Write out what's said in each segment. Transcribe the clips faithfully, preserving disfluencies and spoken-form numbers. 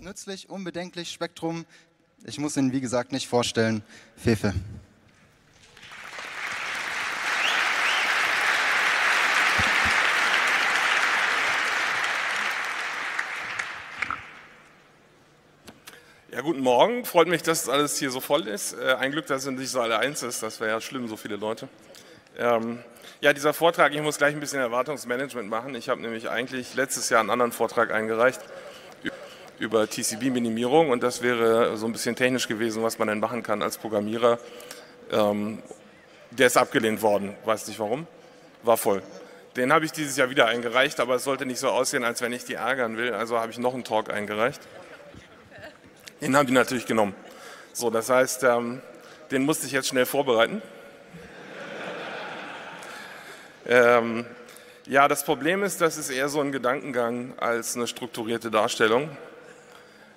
Sinnlos, nützlich, unbedenklich, Spektrum. Ich muss ihn, wie gesagt, nicht vorstellen. Fefe. Ja, guten Morgen. Freut mich, dass alles hier so voll ist. Ein Glück, dass es nicht so alle eins ist. Das wäre ja schlimm, so viele Leute. Ähm, ja, dieser Vortrag, ich muss gleich ein bisschen Erwartungsmanagement machen. Ich habe nämlich eigentlich letztes Jahr einen anderen Vortrag eingereicht über T C P-Minimierung und das wäre so ein bisschen technisch gewesen, was man denn machen kann als Programmierer. Ähm, der ist abgelehnt worden, weiß nicht warum, war voll. Den habe ich dieses Jahr wieder eingereicht, aber es sollte nicht so aussehen, als wenn ich die ärgern will, also habe ich noch einen Talk eingereicht. Den haben die natürlich genommen. So, das heißt, ähm, den musste ich jetzt schnell vorbereiten. ähm, ja, das Problem ist, das ist eher so ein Gedankengang als eine strukturierte Darstellung.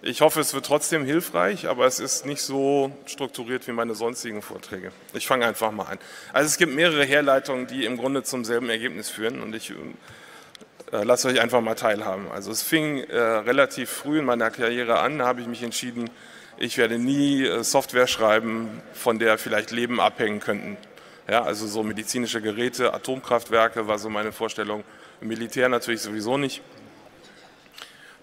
Ich hoffe, es wird trotzdem hilfreich, aber es ist nicht so strukturiert wie meine sonstigen Vorträge. Ich fange einfach mal an. Also es gibt mehrere Herleitungen, die im Grunde zum selben Ergebnis führen und ich äh, lasse euch einfach mal teilhaben. Also es fing äh, relativ früh in meiner Karriere an, da habe ich mich entschieden, ich werde nie äh, Software schreiben, von der vielleicht Leben abhängen könnten. Ja, also so medizinische Geräte, Atomkraftwerke war so meine Vorstellung, Militär natürlich sowieso nicht.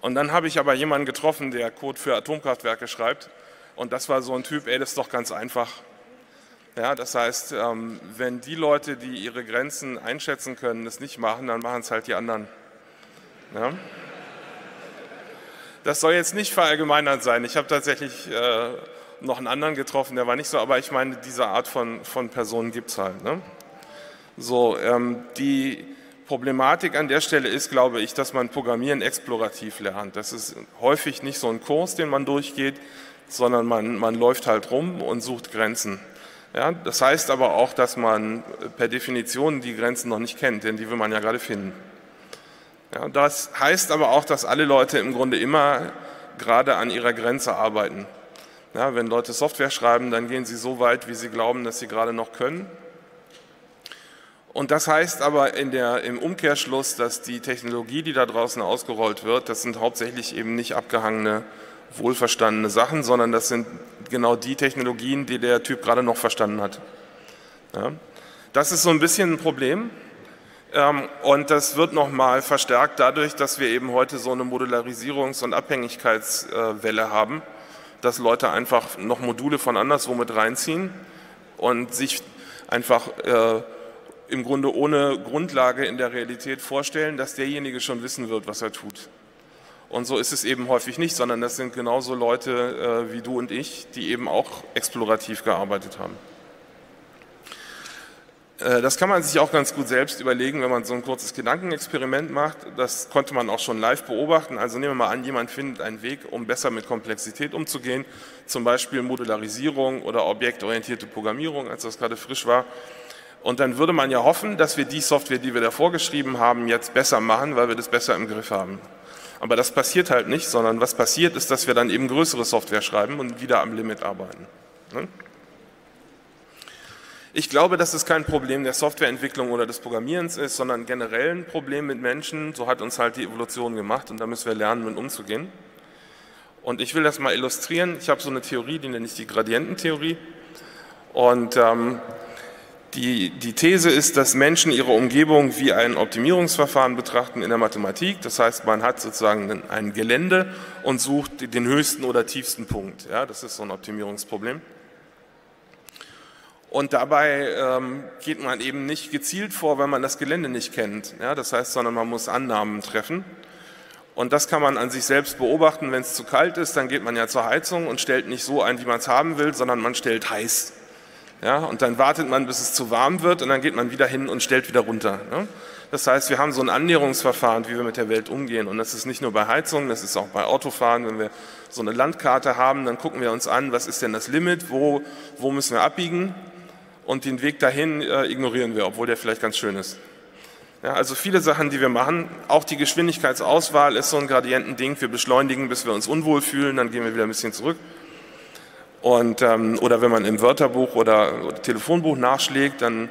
Und dann habe ich aber jemanden getroffen, der Code für Atomkraftwerke schreibt. Und das war so ein Typ, ey, das ist doch ganz einfach. Ja, das heißt, wenn die Leute, die ihre Grenzen einschätzen können, das nicht machen, dann machen es halt die anderen. Ja? Das soll jetzt nicht verallgemeinert sein. Ich habe tatsächlich noch einen anderen getroffen, der war nicht so, aber ich meine, diese Art von, von Personen gibt es halt. Ne? So, die... Problematik an der Stelle ist, glaube ich, dass man Programmieren explorativ lernt. Das ist häufig nicht so ein Kurs, den man durchgeht, sondern man, man läuft halt rum und sucht Grenzen. Ja, das heißt aber auch, dass man per Definition die Grenzen noch nicht kennt, denn die will man ja gerade finden. Ja, das heißt aber auch, dass alle Leute im Grunde immer gerade an ihrer Grenze arbeiten. Ja, wenn Leute Software schreiben, dann gehen sie so weit, wie sie glauben, dass sie gerade noch können. Und das heißt aber in der, im Umkehrschluss, dass die Technologie, die da draußen ausgerollt wird, das sind hauptsächlich eben nicht abgehangene, wohlverstandene Sachen, sondern das sind genau die Technologien, die der Typ gerade noch verstanden hat. Ja. Das ist so ein bisschen ein Problem ähm, und das wird nochmal verstärkt dadurch, dass wir eben heute so eine Modularisierungs- und Abhängigkeitswelle haben, dass Leute einfach noch Module von anderswo mit reinziehen und sich einfach... Äh, im Grunde ohne Grundlage in der Realität vorstellen, dass derjenige schon wissen wird, was er tut. Und so ist es eben häufig nicht, sondern das sind genauso Leute äh, wie du und ich, die eben auch explorativ gearbeitet haben. Äh, das kann man sich auch ganz gut selbst überlegen, wenn man so ein kurzes Gedankenexperiment macht. Das konnte man auch schon live beobachten. Also nehmen wir mal an, jemand findet einen Weg, um besser mit Komplexität umzugehen, zum Beispiel Modularisierung oder objektorientierte Programmierung, als das gerade frisch war. Und dann würde man ja hoffen, dass wir die Software, die wir da vorgeschrieben haben, jetzt besser machen, weil wir das besser im Griff haben. Aber das passiert halt nicht, sondern was passiert ist, dass wir dann eben größere Software schreiben und wieder am Limit arbeiten. Ich glaube, dass es kein Problem der Softwareentwicklung oder des Programmierens ist, sondern generell ein Problem mit Menschen. So hat uns halt die Evolution gemacht und da müssen wir lernen, mit umzugehen. Und ich will das mal illustrieren. Ich habe so eine Theorie, die nenne ich die Gradiententheorie. Und... Ähm, Die, die These ist, dass Menschen ihre Umgebung wie ein Optimierungsverfahren betrachten in der Mathematik. Das heißt, man hat sozusagen ein Gelände und sucht den höchsten oder tiefsten Punkt. Ja, das ist so ein Optimierungsproblem. Und dabei ähm, geht man eben nicht gezielt vor, weil man das Gelände nicht kennt. Ja, das heißt, sondern man muss Annahmen treffen. Und das kann man an sich selbst beobachten. Wenn es zu kalt ist, dann geht man ja zur Heizung und stellt nicht so ein, wie man es haben will, sondern man stellt heiß. Ja, und dann wartet man, bis es zu warm wird und dann geht man wieder hin und stellt wieder runter. Ne? Das heißt, wir haben so ein Annäherungsverfahren, wie wir mit der Welt umgehen. Und das ist nicht nur bei Heizung, das ist auch bei Autofahren. Wenn wir so eine Landkarte haben, dann gucken wir uns an, was ist denn das Limit, wo, wo müssen wir abbiegen und den Weg dahin äh, ignorieren wir, obwohl der vielleicht ganz schön ist. Ja, also viele Sachen, die wir machen, auch die Geschwindigkeitsauswahl ist so ein Gradientending. Wir beschleunigen, bis wir uns unwohl fühlen, dann gehen wir wieder ein bisschen zurück. Und, ähm, oder wenn man im Wörterbuch oder, oder Telefonbuch nachschlägt, dann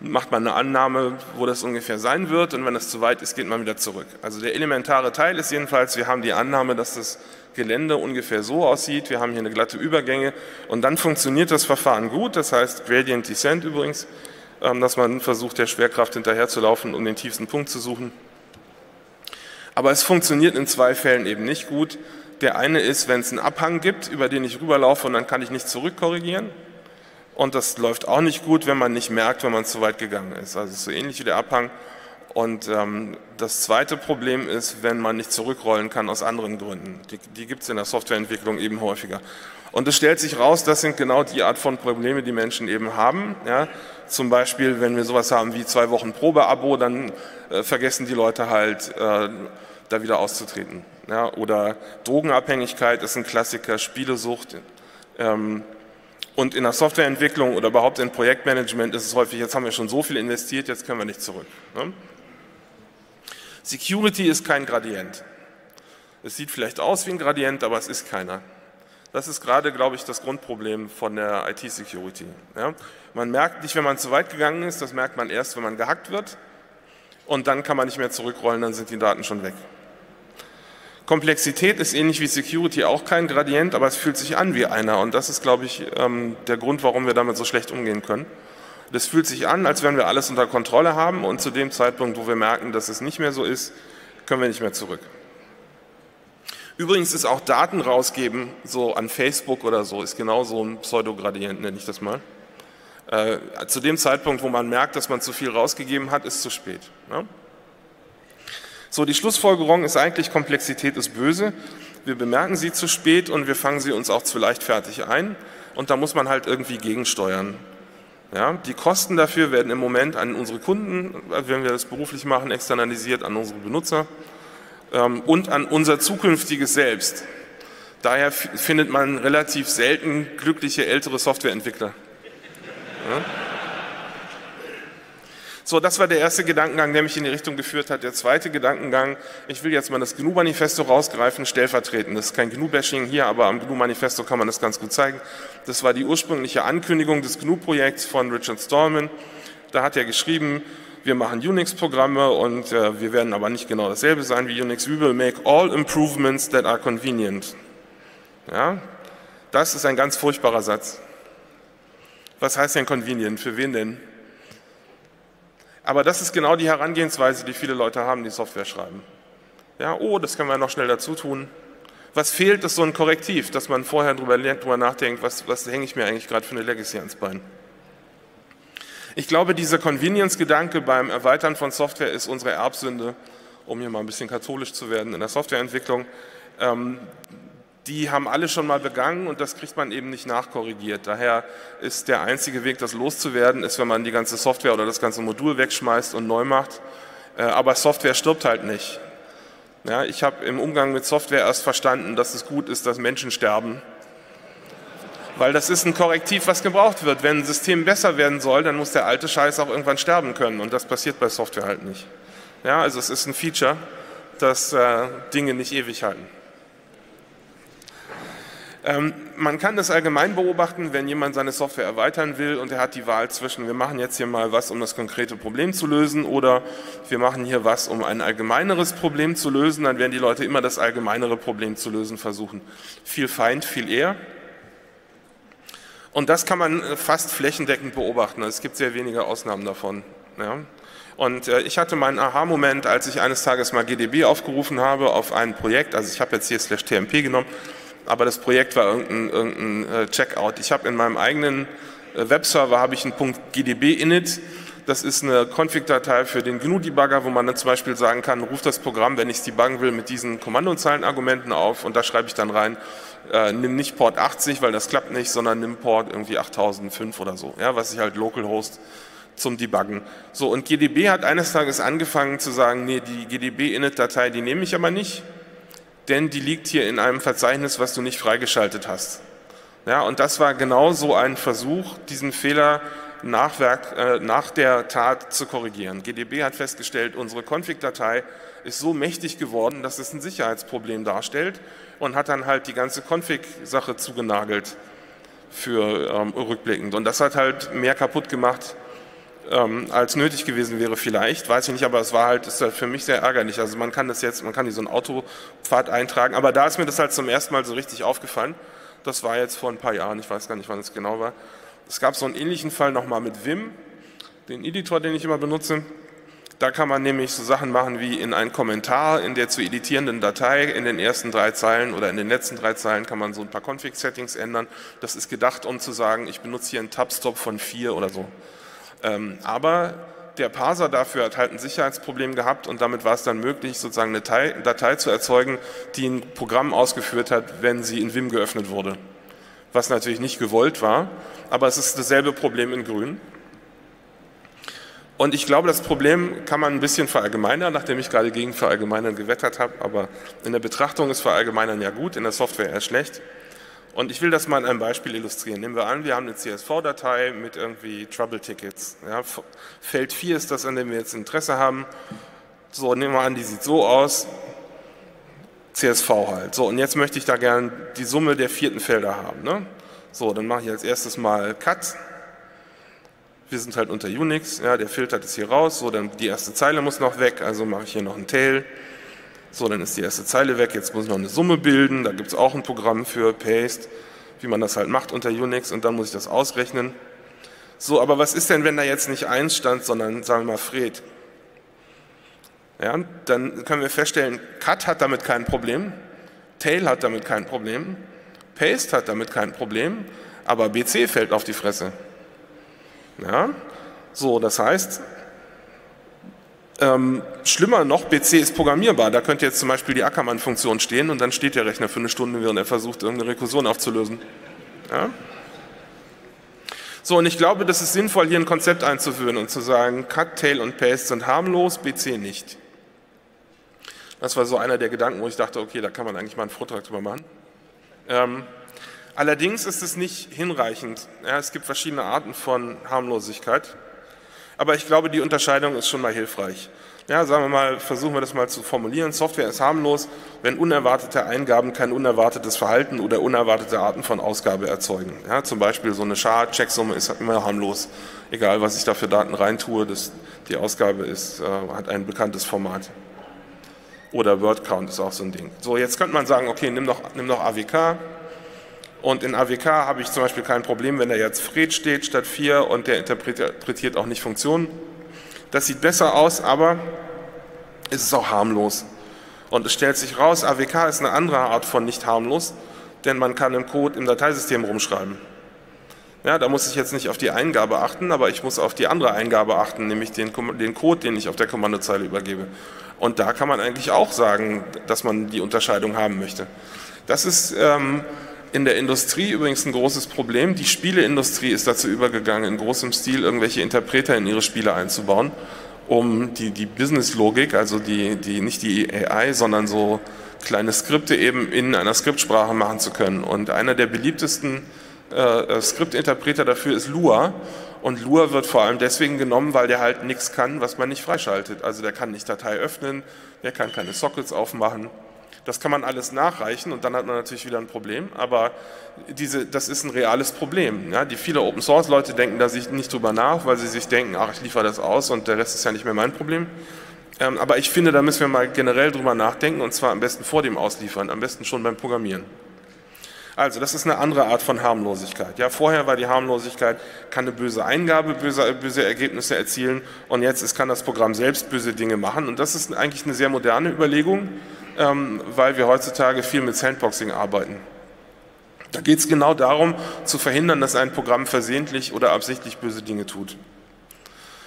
macht man eine Annahme, wo das ungefähr sein wird, und wenn das zu weit ist, geht man wieder zurück. Also der elementare Teil ist jedenfalls, wir haben die Annahme, dass das Gelände ungefähr so aussieht, wir haben hier eine glatte Übergänge, und dann funktioniert das Verfahren gut, das heißt Gradient Descent übrigens, dass man versucht, der Schwerkraft hinterherzulaufen, um den tiefsten Punkt zu suchen. Aber es funktioniert in zwei Fällen eben nicht gut. Der eine ist, wenn es einen Abhang gibt, über den ich rüberlaufe und dann kann ich nicht zurückkorrigieren. Und das läuft auch nicht gut, wenn man nicht merkt, wenn man zu weit gegangen ist. Also es ist so ähnlich wie der Abhang. Und ähm, das zweite Problem ist, wenn man nicht zurückrollen kann aus anderen Gründen. Die, die gibt es in der Softwareentwicklung eben häufiger. Und es stellt sich raus, das sind genau die Art von Probleme, die Menschen eben haben. Ja? Zum Beispiel, wenn wir sowas haben wie zwei Wochen Probeabo, dann äh, vergessen die Leute halt, äh, da wieder auszutreten. Ja? Oder Drogenabhängigkeit ist ein Klassiker, Spielesucht. Ähm, und in der Softwareentwicklung oder überhaupt in Projektmanagement ist es häufig, jetzt haben wir schon so viel investiert, jetzt können wir nicht zurück. Ne? Security ist kein Gradient. Es sieht vielleicht aus wie ein Gradient, aber es ist keiner. Das ist gerade, glaube ich, das Grundproblem von der I T-Security. Ja? Man merkt nicht, wenn man zu weit gegangen ist, das merkt man erst, wenn man gehackt wird, und dann kann man nicht mehr zurückrollen, dann sind die Daten schon weg. Komplexität ist ähnlich wie Security auch kein Gradient, aber es fühlt sich an wie einer, und das ist, glaube ich, der Grund, warum wir damit so schlecht umgehen können. Das fühlt sich an, als wenn wir alles unter Kontrolle haben, und zu dem Zeitpunkt, wo wir merken, dass es nicht mehr so ist, können wir nicht mehr zurück. Übrigens ist auch Daten rausgeben, so an Facebook oder so, ist genau so ein Pseudogradient, nenne ich das mal. Äh, zu dem Zeitpunkt, wo man merkt, dass man zu viel rausgegeben hat, ist zu spät. Ne? So, die Schlussfolgerung ist eigentlich, Komplexität ist böse, wir bemerken sie zu spät und wir fangen sie uns auch zu leichtfertig ein, und da muss man halt irgendwie gegensteuern. Ja, die Kosten dafür werden im Moment an unsere Kunden, wenn wir das beruflich machen, externalisiert an unsere Benutzer ähm, und an unser zukünftiges Selbst. Daher findet man relativ selten glückliche ältere Softwareentwickler. Ja. So, das war der erste Gedankengang, der mich in die Richtung geführt hat. Der zweite Gedankengang, ich will jetzt mal das G N U-Manifesto rausgreifen, stellvertretend. Das ist kein G N U-Bashing hier, aber am G N U-Manifesto kann man das ganz gut zeigen. Das war die ursprüngliche Ankündigung des G N U-Projekts von Richard Stallman. Da hat er geschrieben, wir machen Unix-Programme und äh, wir werden aber nicht genau dasselbe sein wie Unix. We will make all improvements that are convenient. Ja, das ist ein ganz furchtbarer Satz. Was heißt denn convenient? Für wen denn? Aber das ist genau die Herangehensweise, die viele Leute haben, die Software schreiben. Ja, oh, das können wir noch schnell dazu tun. Was fehlt, ist so ein Korrektiv, dass man vorher drüber lernt, drüber nachdenkt, was, was hänge ich mir eigentlich gerade für eine Legacy ans Bein. Ich glaube, dieser Convenience-Gedanke beim Erweitern von Software ist unsere Erbsünde, um hier mal ein bisschen katholisch zu werden in der Softwareentwicklung. Ähm, die haben alle schon mal begangen, und das kriegt man eben nicht nachkorrigiert. Daher ist der einzige Weg, das loszuwerden, ist, wenn man die ganze Software oder das ganze Modul wegschmeißt und neu macht. Äh, aber Software stirbt halt nicht. Ja, ich habe im Umgang mit Software erst verstanden, dass es gut ist, dass Menschen sterben, weil das ist ein Korrektiv, was gebraucht wird. Wenn ein System besser werden soll, dann muss der alte Scheiß auch irgendwann sterben können, und das passiert bei Software halt nicht. Ja, also es ist ein Feature, dass äh, Dinge nicht ewig halten. Ähm, man kann das allgemein beobachten, wenn jemand seine Software erweitern will und er hat die Wahl zwischen, wir machen jetzt hier mal was, um das konkrete Problem zu lösen, oder wir machen hier was, um ein allgemeineres Problem zu lösen, dann werden die Leute immer das allgemeinere Problem zu lösen versuchen. Viel Feind, viel eher. Und das kann man fast flächendeckend beobachten, es gibt sehr wenige Ausnahmen davon. Ja. Und äh, ich hatte meinen Aha-Moment, als ich eines Tages mal G D B aufgerufen habe auf ein Projekt, also ich habe jetzt hier slash T M P genommen, aber das Projekt war irgendein, irgendein Checkout. Ich habe in meinem eigenen Webserver habe ich einen Punkt G D B init. Das ist eine Config-Datei für den G N U-Debugger, wo man dann zum Beispiel sagen kann, ruf das Programm, wenn ich es debuggen will, mit diesen Kommandozeilenargumenten auf, und da schreibe ich dann rein, äh, nimm nicht Port achtzig, weil das klappt nicht, sondern nimm Port irgendwie achttausendfünf oder so, ja, was ich halt localhost zum Debuggen. So, und G D B hat eines Tages angefangen zu sagen, nee, die G D B-Init-Datei, die nehme ich aber nicht, denn die liegt hier in einem Verzeichnis, was du nicht freigeschaltet hast. Ja, und das war genau so ein Versuch, diesen Fehler nach, Werk, äh, nach der Tat zu korrigieren. G D B hat festgestellt, unsere Config-Datei ist so mächtig geworden, dass es ein Sicherheitsproblem darstellt, und hat dann halt die ganze Config-Sache zugenagelt für ähm, rückblickend. Und das hat halt mehr kaputt gemacht, ähm, als nötig gewesen wäre vielleicht, weiß ich nicht, aber es war halt, ist halt für mich sehr ärgerlich. Also man kann das jetzt, man kann hier so einen Autopfad eintragen, aber da ist mir das halt zum ersten Mal so richtig aufgefallen. Das war jetzt vor ein paar Jahren, ich weiß gar nicht, wann es genau war. Es gab so einen ähnlichen Fall nochmal mit Vim, den Editor, den ich immer benutze. Da kann man nämlich so Sachen machen wie in einen Kommentar in der zu editierenden Datei in den ersten drei Zeilen oder in den letzten drei Zeilen kann man so ein paar Config-Settings ändern. Das ist gedacht, um zu sagen, ich benutze hier einen Tab-Stop von vier oder so. Ähm, aber der Parser dafür hat halt ein Sicherheitsproblem gehabt und damit war es dann möglich, sozusagen eine Datei, Datei zu erzeugen, die ein Programm ausgeführt hat, wenn sie in Vim geöffnet wurde. Was natürlich nicht gewollt war, aber es ist dasselbe Problem in Grün. Und ich glaube, das Problem kann man ein bisschen verallgemeinern, nachdem ich gerade gegen Verallgemeinern gewettert habe, aber in der Betrachtung ist Verallgemeinern ja gut, in der Software eher schlecht. Und ich will das mal an einem Beispiel illustrieren. Nehmen wir an, wir haben eine C S V-Datei mit irgendwie Trouble-Tickets. Ja, Feld vier ist das, an dem wir jetzt Interesse haben. So, nehmen wir an, die sieht so aus. C S V halt. So, und jetzt möchte ich da gerne die Summe der vierten Felder haben. Ne? So, dann mache ich als erstes mal Cut. Wir sind halt unter Unix, ja, der filtert es hier raus, so, dann die erste Zeile muss noch weg, also mache ich hier noch einen Tail, so, dann ist die erste Zeile weg, jetzt muss ich noch eine Summe bilden, da gibt es auch ein Programm für Paste, wie man das halt macht unter Unix und dann muss ich das ausrechnen. So, aber was ist denn, wenn da jetzt nicht eins stand, sondern sagen wir mal Fred? Ja, dann können wir feststellen, Cut hat damit kein Problem, Tail hat damit kein Problem, Paste hat damit kein Problem, aber B C fällt auf die Fresse. Ja, so, das heißt, ähm, schlimmer noch, B C ist programmierbar. Da könnte jetzt zum Beispiel die Ackermann-Funktion stehen und dann steht der Rechner für eine Stunde, während er versucht, irgendeine Rekursion aufzulösen. Ja? So, und ich glaube, das ist sinnvoll, hier ein Konzept einzuführen und zu sagen, Cut, Tail und Paste sind harmlos, B C nicht. Das war so einer der Gedanken, wo ich dachte, okay, da kann man eigentlich mal einen Vortrag drüber machen. Ähm, Allerdings ist es nicht hinreichend. Ja, es gibt verschiedene Arten von Harmlosigkeit. Aber ich glaube, die Unterscheidung ist schon mal hilfreich. Ja, sagen wir mal, versuchen wir das mal zu formulieren. Software ist harmlos, wenn unerwartete Eingaben kein unerwartetes Verhalten oder unerwartete Arten von Ausgabe erzeugen. Ja, zum Beispiel so eine Char-Checksumme ist immer harmlos. Egal, was ich da für Daten reintue, das, die Ausgabe ist, äh, hat ein bekanntes Format. Oder Word-Count ist auch so ein Ding. So, jetzt könnte man sagen, okay, nimm doch, nimm doch A W K. Und in A W K habe ich zum Beispiel kein Problem, wenn da jetzt Fred steht statt vier und der interpretiert auch nicht Funktionen. Das sieht besser aus, aber es ist auch harmlos. Und es stellt sich raus, A W K ist eine andere Art von nicht harmlos, denn man kann im Code im Dateisystem rumschreiben. Ja, da muss ich jetzt nicht auf die Eingabe achten, aber ich muss auf die andere Eingabe achten, nämlich den, den Code, den ich auf der Kommandozeile übergebe. Und da kann man eigentlich auch sagen, dass man die Unterscheidung haben möchte. Das ist ähm, in der Industrie übrigens ein großes Problem. Die Spieleindustrie ist dazu übergegangen, in großem Stil irgendwelche Interpreter in ihre Spiele einzubauen, um die, die Business-Logik, also die, die, nicht die A I, sondern so kleine Skripte eben in einer Skriptsprache machen zu können. Und einer der beliebtesten äh, Skriptinterpreter dafür ist Lua. Und Lua wird vor allem deswegen genommen, weil der halt nichts kann, was man nicht freischaltet. Also der kann nicht Datei öffnen, der kann keine Sockets aufmachen. Das kann man alles nachreichen und dann hat man natürlich wieder ein Problem, aber diese, das ist ein reales Problem. Ja? Die viele Open-Source-Leute denken da sich nicht drüber nach, weil sie sich denken, ach, ich liefere das aus und der Rest ist ja nicht mehr mein Problem. Ähm, aber ich finde, da müssen wir mal generell drüber nachdenken und zwar am besten vor dem Ausliefern, am besten schon beim Programmieren. Also das ist eine andere Art von Harmlosigkeit. Ja, vorher war die Harmlosigkeit, kann eine böse Eingabe böse, böse Ergebnisse erzielen und jetzt ist, kann das Programm selbst böse Dinge machen und das ist eigentlich eine sehr moderne Überlegung, weil wir heutzutage viel mit Sandboxing arbeiten. Da geht es genau darum, zu verhindern, dass ein Programm versehentlich oder absichtlich böse Dinge tut.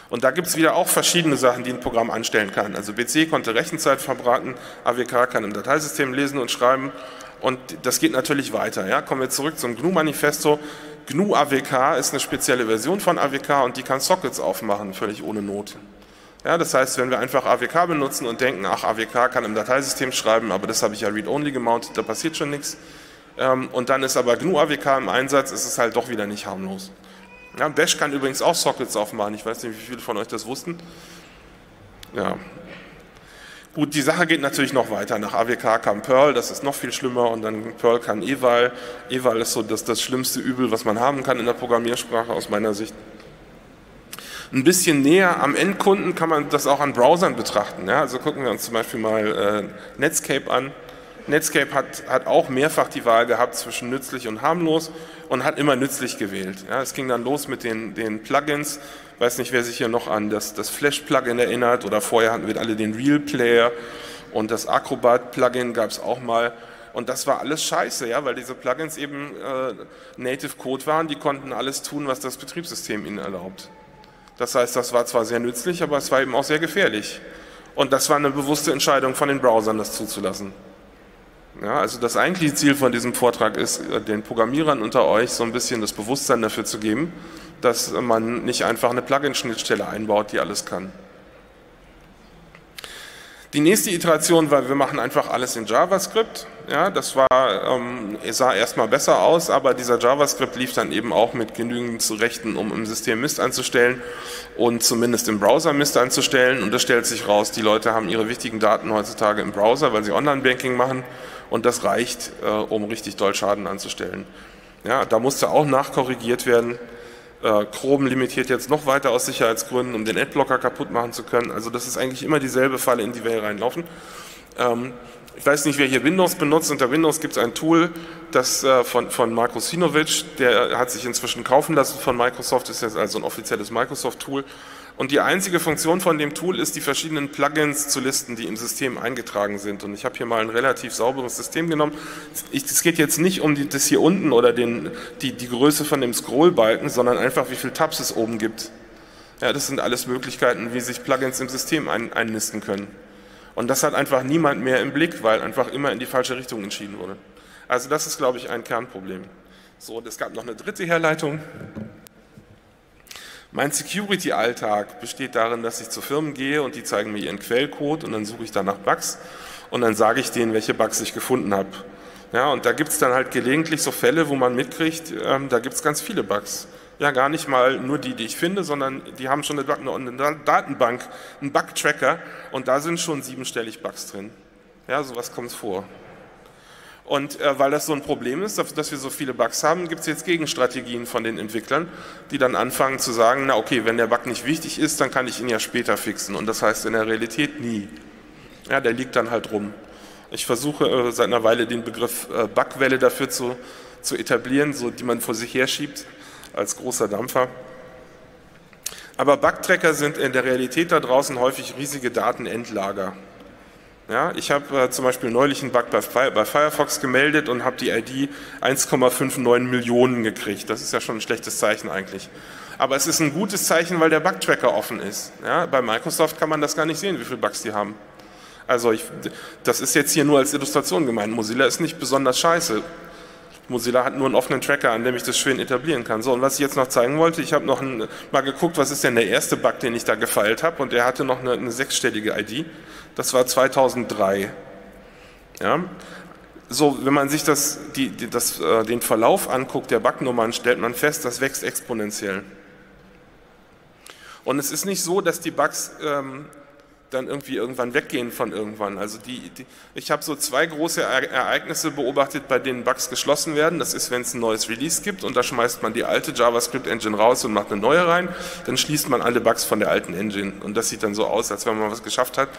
Und da gibt es wieder auch verschiedene Sachen, die ein Programm anstellen kann. Also B C konnte Rechenzeit verbraten, A W K kann im Dateisystem lesen und schreiben und das geht natürlich weiter. Ja? Kommen wir zurück zum G N U-Manifesto. G N U A W K ist eine spezielle Version von A W K und die kann Sockets aufmachen, völlig ohne Not. Ja, das heißt, wenn wir einfach A W K benutzen und denken, ach, A W K kann im Dateisystem schreiben, aber das habe ich ja read-only gemountet, da passiert schon nichts. Ähm, und dann ist aber G N U A W K im Einsatz, ist es halt doch wieder nicht harmlos. Ja, Bash kann übrigens auch Sockets aufmachen, ich weiß nicht, wie viele von euch das wussten. Ja. Gut, die Sache geht natürlich noch weiter. Nach A W K kam Perl, das ist noch viel schlimmer und dann Perl kann Eval. Eval ist so das, das schlimmste Übel, was man haben kann in der Programmiersprache aus meiner Sicht. ein bisschen näher am Endkunden kann man das auch an Browsern betrachten. Ja? Also gucken wir uns zum Beispiel mal äh, Netscape an. Netscape hat, hat auch mehrfach die Wahl gehabt zwischen nützlich und harmlos und hat immer nützlich gewählt. Ja, es ging dann los mit den, den Plugins. Ich weiß nicht, wer sich hier noch an das, das Flash-Plugin erinnert, oder vorher hatten wir alle den Real-Player und das Acrobat-Plugin gab es auch mal. Und das war alles scheiße, ja, weil diese Plugins eben äh, Native-Code waren, die konnten alles tun, was das Betriebssystem ihnen erlaubt. Das heißt, das war zwar sehr nützlich, aber es war eben auch sehr gefährlich. Und das war eine bewusste Entscheidung von den Browsern, das zuzulassen. Ja, also das eigentliche Ziel von diesem Vortrag ist, den Programmierern unter euch so ein bisschen das Bewusstsein dafür zu geben, dass man nicht einfach eine Plugin-Schnittstelle einbaut, die alles kann. Die nächste Iteration war, wir machen einfach alles in JavaScript. Ja, das war, ähm, sah erstmal besser aus, aber dieser JavaScript lief dann eben auch mit genügend Rechten, um im System Mist anzustellen und zumindest im Browser Mist anzustellen. Und das stellt sich raus, die Leute haben ihre wichtigen Daten heutzutage im Browser, weil sie Online-Banking machen. Und das reicht, äh, um richtig doll Schaden anzustellen. Ja, da musste auch nachkorrigiert werden. Äh, Chrome limitiert jetzt noch weiter aus Sicherheitsgründen, um den Adblocker kaputt machen zu können. Also das ist eigentlich immer dieselbe Falle, in die wir hier reinlaufen. Ähm, ich weiß nicht, wer hier Windows benutzt. Unter Windows gibt es ein Tool, das äh, von, von Markus Hinovich, der hat sich inzwischen kaufen lassen von Microsoft, ist jetzt also ein offizielles Microsoft-Tool. Und die einzige Funktion von dem Tool ist, die verschiedenen Plugins zu listen, die im System eingetragen sind. Und ich habe hier mal ein relativ sauberes System genommen. Es geht jetzt nicht um die, das hier unten oder den, die, die Größe von dem Scrollbalken, sondern einfach, wie viele Tabs es oben gibt. Ja, das sind alles Möglichkeiten, wie sich Plugins im System ein, einlisten können. Und das hat einfach niemand mehr im Blick, weil einfach immer in die falsche Richtung entschieden wurde. Also das ist, glaube ich, ein Kernproblem. So, und es gab noch eine dritte Herleitung. Mein Security-Alltag besteht darin, dass ich zu Firmen gehe und die zeigen mir ihren Quellcode und dann suche ich danach Bugs und dann sage ich denen, welche Bugs ich gefunden habe. Ja, und da gibt es dann halt gelegentlich so Fälle, wo man mitkriegt, ähm, da gibt es ganz viele Bugs. Ja, gar nicht mal nur die, die ich finde, sondern die haben schon eine, eine Datenbank, einen Bug-Tracker und da sind schon siebenstellig Bugs drin. Ja, sowas kommt vor. Und äh, weil das so ein Problem ist, dass wir so viele Bugs haben, gibt es jetzt Gegenstrategien von den Entwicklern, die dann anfangen zu sagen, na okay, wenn der Bug nicht wichtig ist, dann kann ich ihn ja später fixen. Und das heißt in der Realität nie. Ja, der liegt dann halt rum. Ich versuche äh, seit einer Weile den Begriff äh, Bugwelle dafür zu, zu etablieren, so, die man vor sich herschiebt als großer Dampfer. Aber Bugtracker sind in der Realität da draußen häufig riesige Datenendlager. Ja, ich habe äh, zum Beispiel neulich einen Bug bei, bei Firefox gemeldet und habe die I D eins Komma neunundfünfzig Millionen gekriegt. Das ist ja schon ein schlechtes Zeichen eigentlich. Aber es ist ein gutes Zeichen, weil der Bug-Tracker offen ist. Ja, bei Microsoft kann man das gar nicht sehen, wie viele Bugs die haben. Also ich, das ist jetzt hier nur als Illustration gemeint. Mozilla ist nicht besonders scheiße. Mozilla hat nur einen offenen Tracker, an dem ich das schön etablieren kann. So, und was ich jetzt noch zeigen wollte, ich habe noch ein, mal geguckt, was ist denn der erste Bug, den ich da gefeilt habe, und der hatte noch eine, eine sechsstellige I D. Das war zweitausenddrei. Ja. So, wenn man sich das, die, die, das, äh, den Verlauf anguckt, der Bugnummern, stellt man fest, das wächst exponentiell. Und es ist nicht so, dass die Bugs ähm, dann irgendwie irgendwann weggehen von irgendwann. Also die, die, ich habe so zwei große Ereignisse beobachtet, bei denen Bugs geschlossen werden. Das ist, wenn es ein neues Release gibt und da schmeißt man die alte JavaScript-Engine raus und macht eine neue rein. Dann schließt man alle Bugs von der alten Engine und das sieht dann so aus, als wenn man was geschafft hat.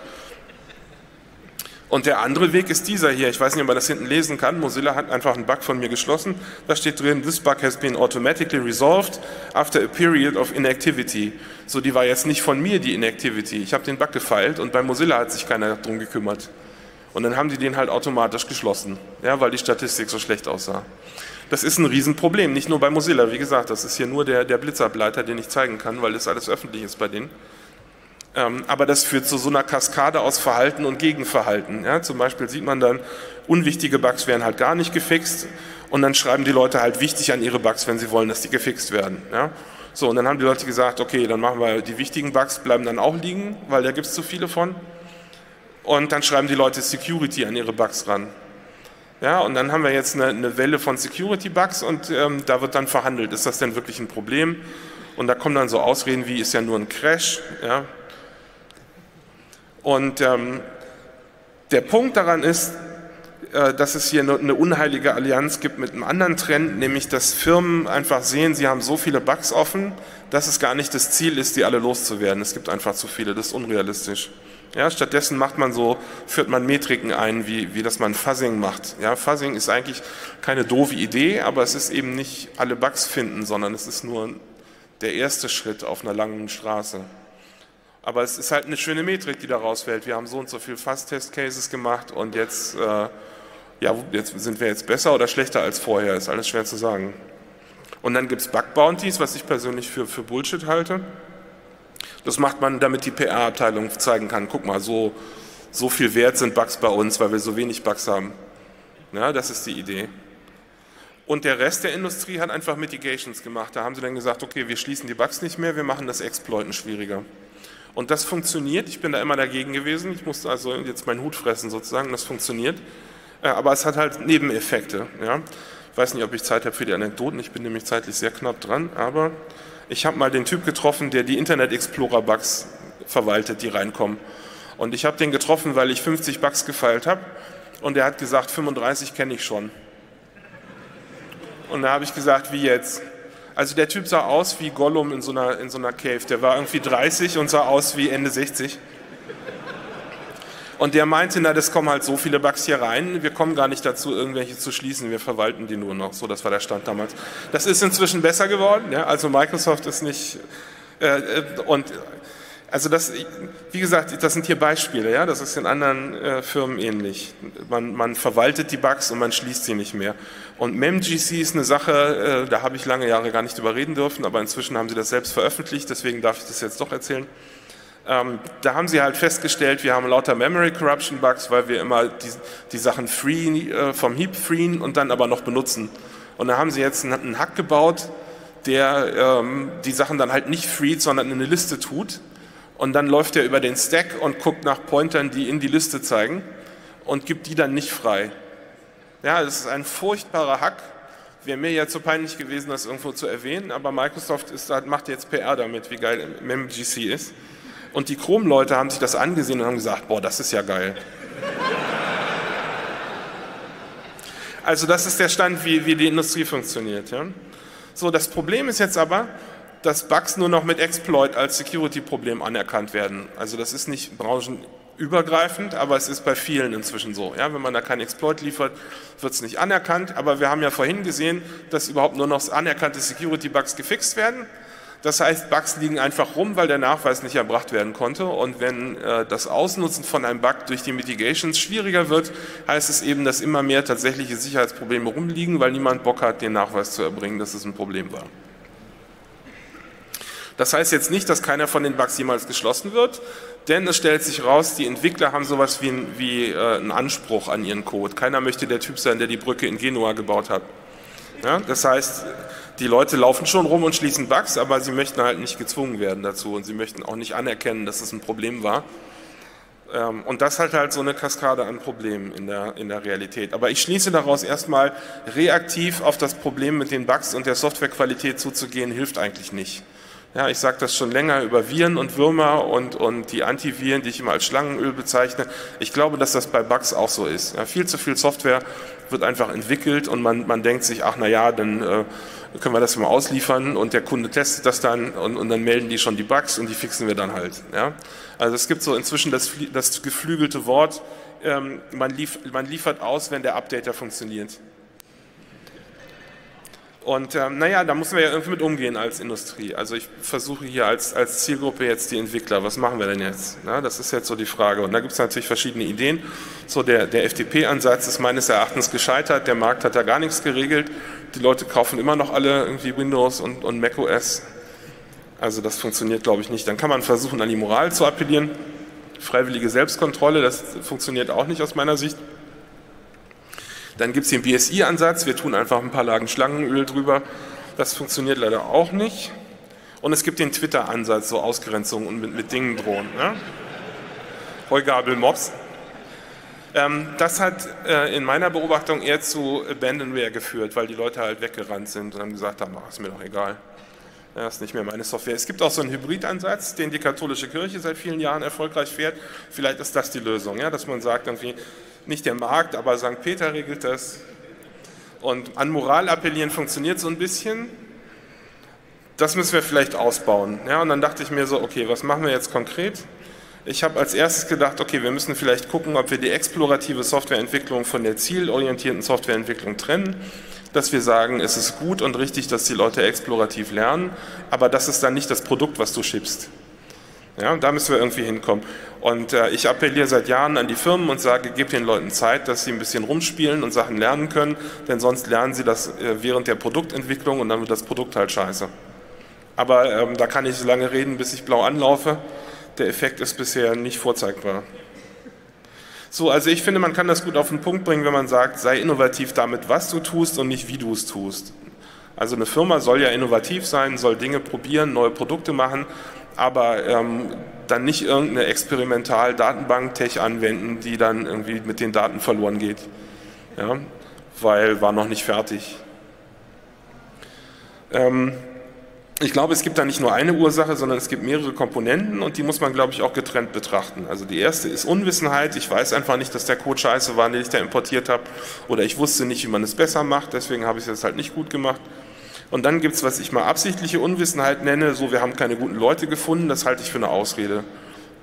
Und der andere Weg ist dieser hier. Ich weiß nicht, ob man das hinten lesen kann. Mozilla hat einfach einen Bug von mir geschlossen. Da steht drin, this bug has been automatically resolved after a period of inactivity. So, die war jetzt nicht von mir, die Inactivity. Ich habe den Bug gefeilt und bei Mozilla hat sich keiner drum gekümmert. Und dann haben die den halt automatisch geschlossen, ja, weil die Statistik so schlecht aussah. Das ist ein Riesenproblem, nicht nur bei Mozilla. Wie gesagt, das ist hier nur der, der Blitzableiter, den ich zeigen kann, weil das alles öffentlich ist bei denen. Aber das führt zu so einer Kaskade aus Verhalten und Gegenverhalten. Ja, zum Beispiel sieht man dann, unwichtige Bugs werden halt gar nicht gefixt und dann schreiben die Leute halt wichtig an ihre Bugs, wenn sie wollen, dass die gefixt werden. Ja. So, und dann haben die Leute gesagt, okay, dann machen wir die wichtigen Bugs, bleiben dann auch liegen, weil da gibt es zu viele von. Und dann schreiben die Leute Security an ihre Bugs ran. Ja, und dann haben wir jetzt eine, eine Welle von Security-Bugs und ähm, da wird dann verhandelt, ist das denn wirklich ein Problem? Und da kommen dann so Ausreden wie, ist ja nur ein Crash, ja. Und ähm, der Punkt daran ist, dass es hier eine unheilige Allianz gibt mit einem anderen Trend, nämlich dass Firmen einfach sehen, sie haben so viele Bugs offen, dass es gar nicht das Ziel ist, die alle loszuwerden. Es gibt einfach zu viele, das ist unrealistisch. Ja, stattdessen macht man so, führt man Metriken ein, wie, wie dass man Fuzzing macht. Ja, Fuzzing ist eigentlich keine doofe Idee, aber es ist eben nicht alle Bugs finden, sondern es ist nur der erste Schritt auf einer langen Straße. Aber es ist halt eine schöne Metrik, die da rausfällt. Wir haben so und so viel Fuzz-Test-Cases gemacht und jetzt, äh, ja, jetzt sind wir jetzt besser oder schlechter als vorher, ist alles schwer zu sagen. Und dann gibt es Bug-Bounties, was ich persönlich für, für Bullshit halte. Das macht man, damit die P R-Abteilung zeigen kann, guck mal, so, so viel wert sind Bugs bei uns, weil wir so wenig Bugs haben. Ja, das ist die Idee. Und der Rest der Industrie hat einfach Mitigations gemacht. Da haben sie dann gesagt, okay, wir schließen die Bugs nicht mehr, wir machen das Exploiten schwieriger. Und das funktioniert, ich bin da immer dagegen gewesen, ich musste also jetzt meinen Hut fressen sozusagen, das funktioniert, aber es hat halt Nebeneffekte. Ja. Ich weiß nicht, ob ich Zeit habe für die Anekdoten, ich bin nämlich zeitlich sehr knapp dran, aber ich habe mal den Typ getroffen, der die Internet Explorer Bugs verwaltet, die reinkommen. Und ich habe den getroffen, weil ich fünfzig Bugs gefeilt habe und er hat gesagt, fünfunddreißig kenne ich schon. Und da habe ich gesagt, wie jetzt? Also der Typ sah aus wie Gollum in so einer, in so einer Cave. Der war irgendwie dreißig und sah aus wie Ende sechzig. Und der meinte, na, das kommen halt so viele Bugs hier rein, wir kommen gar nicht dazu, irgendwelche zu schließen, wir verwalten die nur noch. So, das war der Stand damals. Das ist inzwischen besser geworden, ja? Also Microsoft ist nicht... Äh, und also das, wie gesagt, das sind hier Beispiele, ja? Das ist in anderen äh, Firmen ähnlich. Man, man verwaltet die Bugs und man schließt sie nicht mehr. Und MemGC ist eine Sache, äh, da habe ich lange Jahre gar nicht drüber reden dürfen, aber inzwischen haben sie das selbst veröffentlicht, deswegen darf ich das jetzt doch erzählen. Ähm, da haben sie halt festgestellt, wir haben lauter Memory Corruption Bugs, weil wir immer die, die Sachen free, äh, vom Heap freeen und dann aber noch benutzen. Und da haben sie jetzt einen, einen Hack gebaut, der ähm, die Sachen dann halt nicht freed, sondern in eine Liste tut. Und dann läuft er über den Stack und guckt nach Pointern, die in die Liste zeigen und gibt die dann nicht frei. Ja, das ist ein furchtbarer Hack. Wäre mir ja zu peinlich gewesen, das irgendwo zu erwähnen, aber Microsoft ist, macht jetzt P R damit, wie geil MemGC ist. Und die Chrome-Leute haben sich das angesehen und haben gesagt, boah, das ist ja geil. Also das ist der Stand, wie, wie die Industrie funktioniert. Ja? So, das Problem ist jetzt aber, dass Bugs nur noch mit Exploit als Security-Problem anerkannt werden. Also das ist nicht branchenübergreifend, aber es ist bei vielen inzwischen so. Ja, wenn man da keinen Exploit liefert, wird es nicht anerkannt. Aber wir haben ja vorhin gesehen, dass überhaupt nur noch anerkannte Security-Bugs gefixt werden. Das heißt, Bugs liegen einfach rum, weil der Nachweis nicht erbracht werden konnte. Und wenn äh, das Ausnutzen von einem Bug durch die Mitigations schwieriger wird, heißt es eben, dass immer mehr tatsächliche Sicherheitsprobleme rumliegen, weil niemand Bock hat, den Nachweis zu erbringen, dass es ein Problem war. Das heißt jetzt nicht, dass keiner von den Bugs jemals geschlossen wird, denn es stellt sich raus, die Entwickler haben sowas wie, ein, wie äh, einen Anspruch an ihren Code. Keiner möchte der Typ sein, der die Brücke in Genua gebaut hat. Ja, das heißt, die Leute laufen schon rum und schließen Bugs, aber sie möchten halt nicht gezwungen werden dazu und sie möchten auch nicht anerkennen, dass es ein Problem war. Ähm, und das hat halt so eine Kaskade an Problemen in der, in der Realität. Aber ich schließe daraus erstmal, reaktiv auf das Problem mit den Bugs und der Softwarequalität zuzugehen, hilft eigentlich nicht. Ja, ich sage das schon länger über Viren und Würmer und, und die Antiviren, die ich immer als Schlangenöl bezeichne. Ich glaube, dass das bei Bugs auch so ist. Ja, viel zu viel Software wird einfach entwickelt und man, man denkt sich, ach naja, dann äh, können wir das mal ausliefern und der Kunde testet das dann und, und dann melden die schon die Bugs und die fixen wir dann halt. Ja? Also es gibt so inzwischen das, das geflügelte Wort, ähm, man, lief, man liefert aus, wenn der Updater funktioniert. Und ähm, naja, da müssen wir ja irgendwie mit umgehen als Industrie. Also ich versuche hier als, als Zielgruppe jetzt die Entwickler, was machen wir denn jetzt? Ja, das ist jetzt so die Frage. Und da gibt es natürlich verschiedene Ideen. So der, der F D P-Ansatz ist meines Erachtens gescheitert. Der Markt hat da gar nichts geregelt. Die Leute kaufen immer noch alle irgendwie Windows und, und macOS. Also das funktioniert, glaube ich, nicht. Dann kann man versuchen, an die Moral zu appellieren. Freiwillige Selbstkontrolle, das funktioniert auch nicht aus meiner Sicht. Dann gibt es den B S I-Ansatz, wir tun einfach ein paar Lagen Schlangenöl drüber. Das funktioniert leider auch nicht. Und es gibt den Twitter-Ansatz, so Ausgrenzung und mit, mit Dingen drohen. Ne? Heugabel-Mobs. Ähm, das hat äh, in meiner Beobachtung eher zu Abandonware geführt, weil die Leute halt weggerannt sind und haben gesagt haben, ach, ist mir doch egal. Ja, ist nicht mehr meine Software. Es gibt auch so einen Hybridansatz, den die katholische Kirche seit vielen Jahren erfolgreich fährt. Vielleicht ist das die Lösung, ja? Dass man sagt irgendwie, nicht der Markt, aber Sankt Peter regelt das. Und an Moral appellieren funktioniert so ein bisschen. Das müssen wir vielleicht ausbauen. Ja, und dann dachte ich mir so, okay, was machen wir jetzt konkret? Ich habe als erstes gedacht, okay, wir müssen vielleicht gucken, ob wir die explorative Softwareentwicklung von der zielorientierten Softwareentwicklung trennen, dass wir sagen, es ist gut und richtig, dass die Leute explorativ lernen, aber das ist dann nicht das Produkt, was du schiebst. Ja, da müssen wir irgendwie hinkommen. Und äh, ich appelliere seit Jahren an die Firmen und sage, gebt den Leuten Zeit, dass sie ein bisschen rumspielen und Sachen lernen können, denn sonst lernen sie das äh, während der Produktentwicklung und dann wird das Produkt halt scheiße. Aber ähm, da kann ich so lange reden, bis ich blau anlaufe. Der Effekt ist bisher nicht vorzeigbar. So, also ich finde, man kann das gut auf den Punkt bringen, wenn man sagt, sei innovativ damit, was du tust und nicht wie du es tust. Also eine Firma soll ja innovativ sein, soll Dinge probieren, neue Produkte machen, aber ähm, dann nicht irgendeine Experimental-Datenbank-Tech anwenden, die dann irgendwie mit den Daten verloren geht, ja? Weil war noch nicht fertig. Ähm, ich glaube, es gibt da nicht nur eine Ursache, sondern es gibt mehrere Komponenten und die muss man, glaube ich, auch getrennt betrachten. Also die erste ist Unwissenheit. Ich weiß einfach nicht, dass der Code scheiße war, den ich da importiert habe, oder ich wusste nicht, wie man es besser macht, deswegen habe ich es halt nicht gut gemacht. Und dann gibt es, was ich mal absichtliche Unwissenheit nenne, so wir haben keine guten Leute gefunden, das halte ich für eine Ausrede.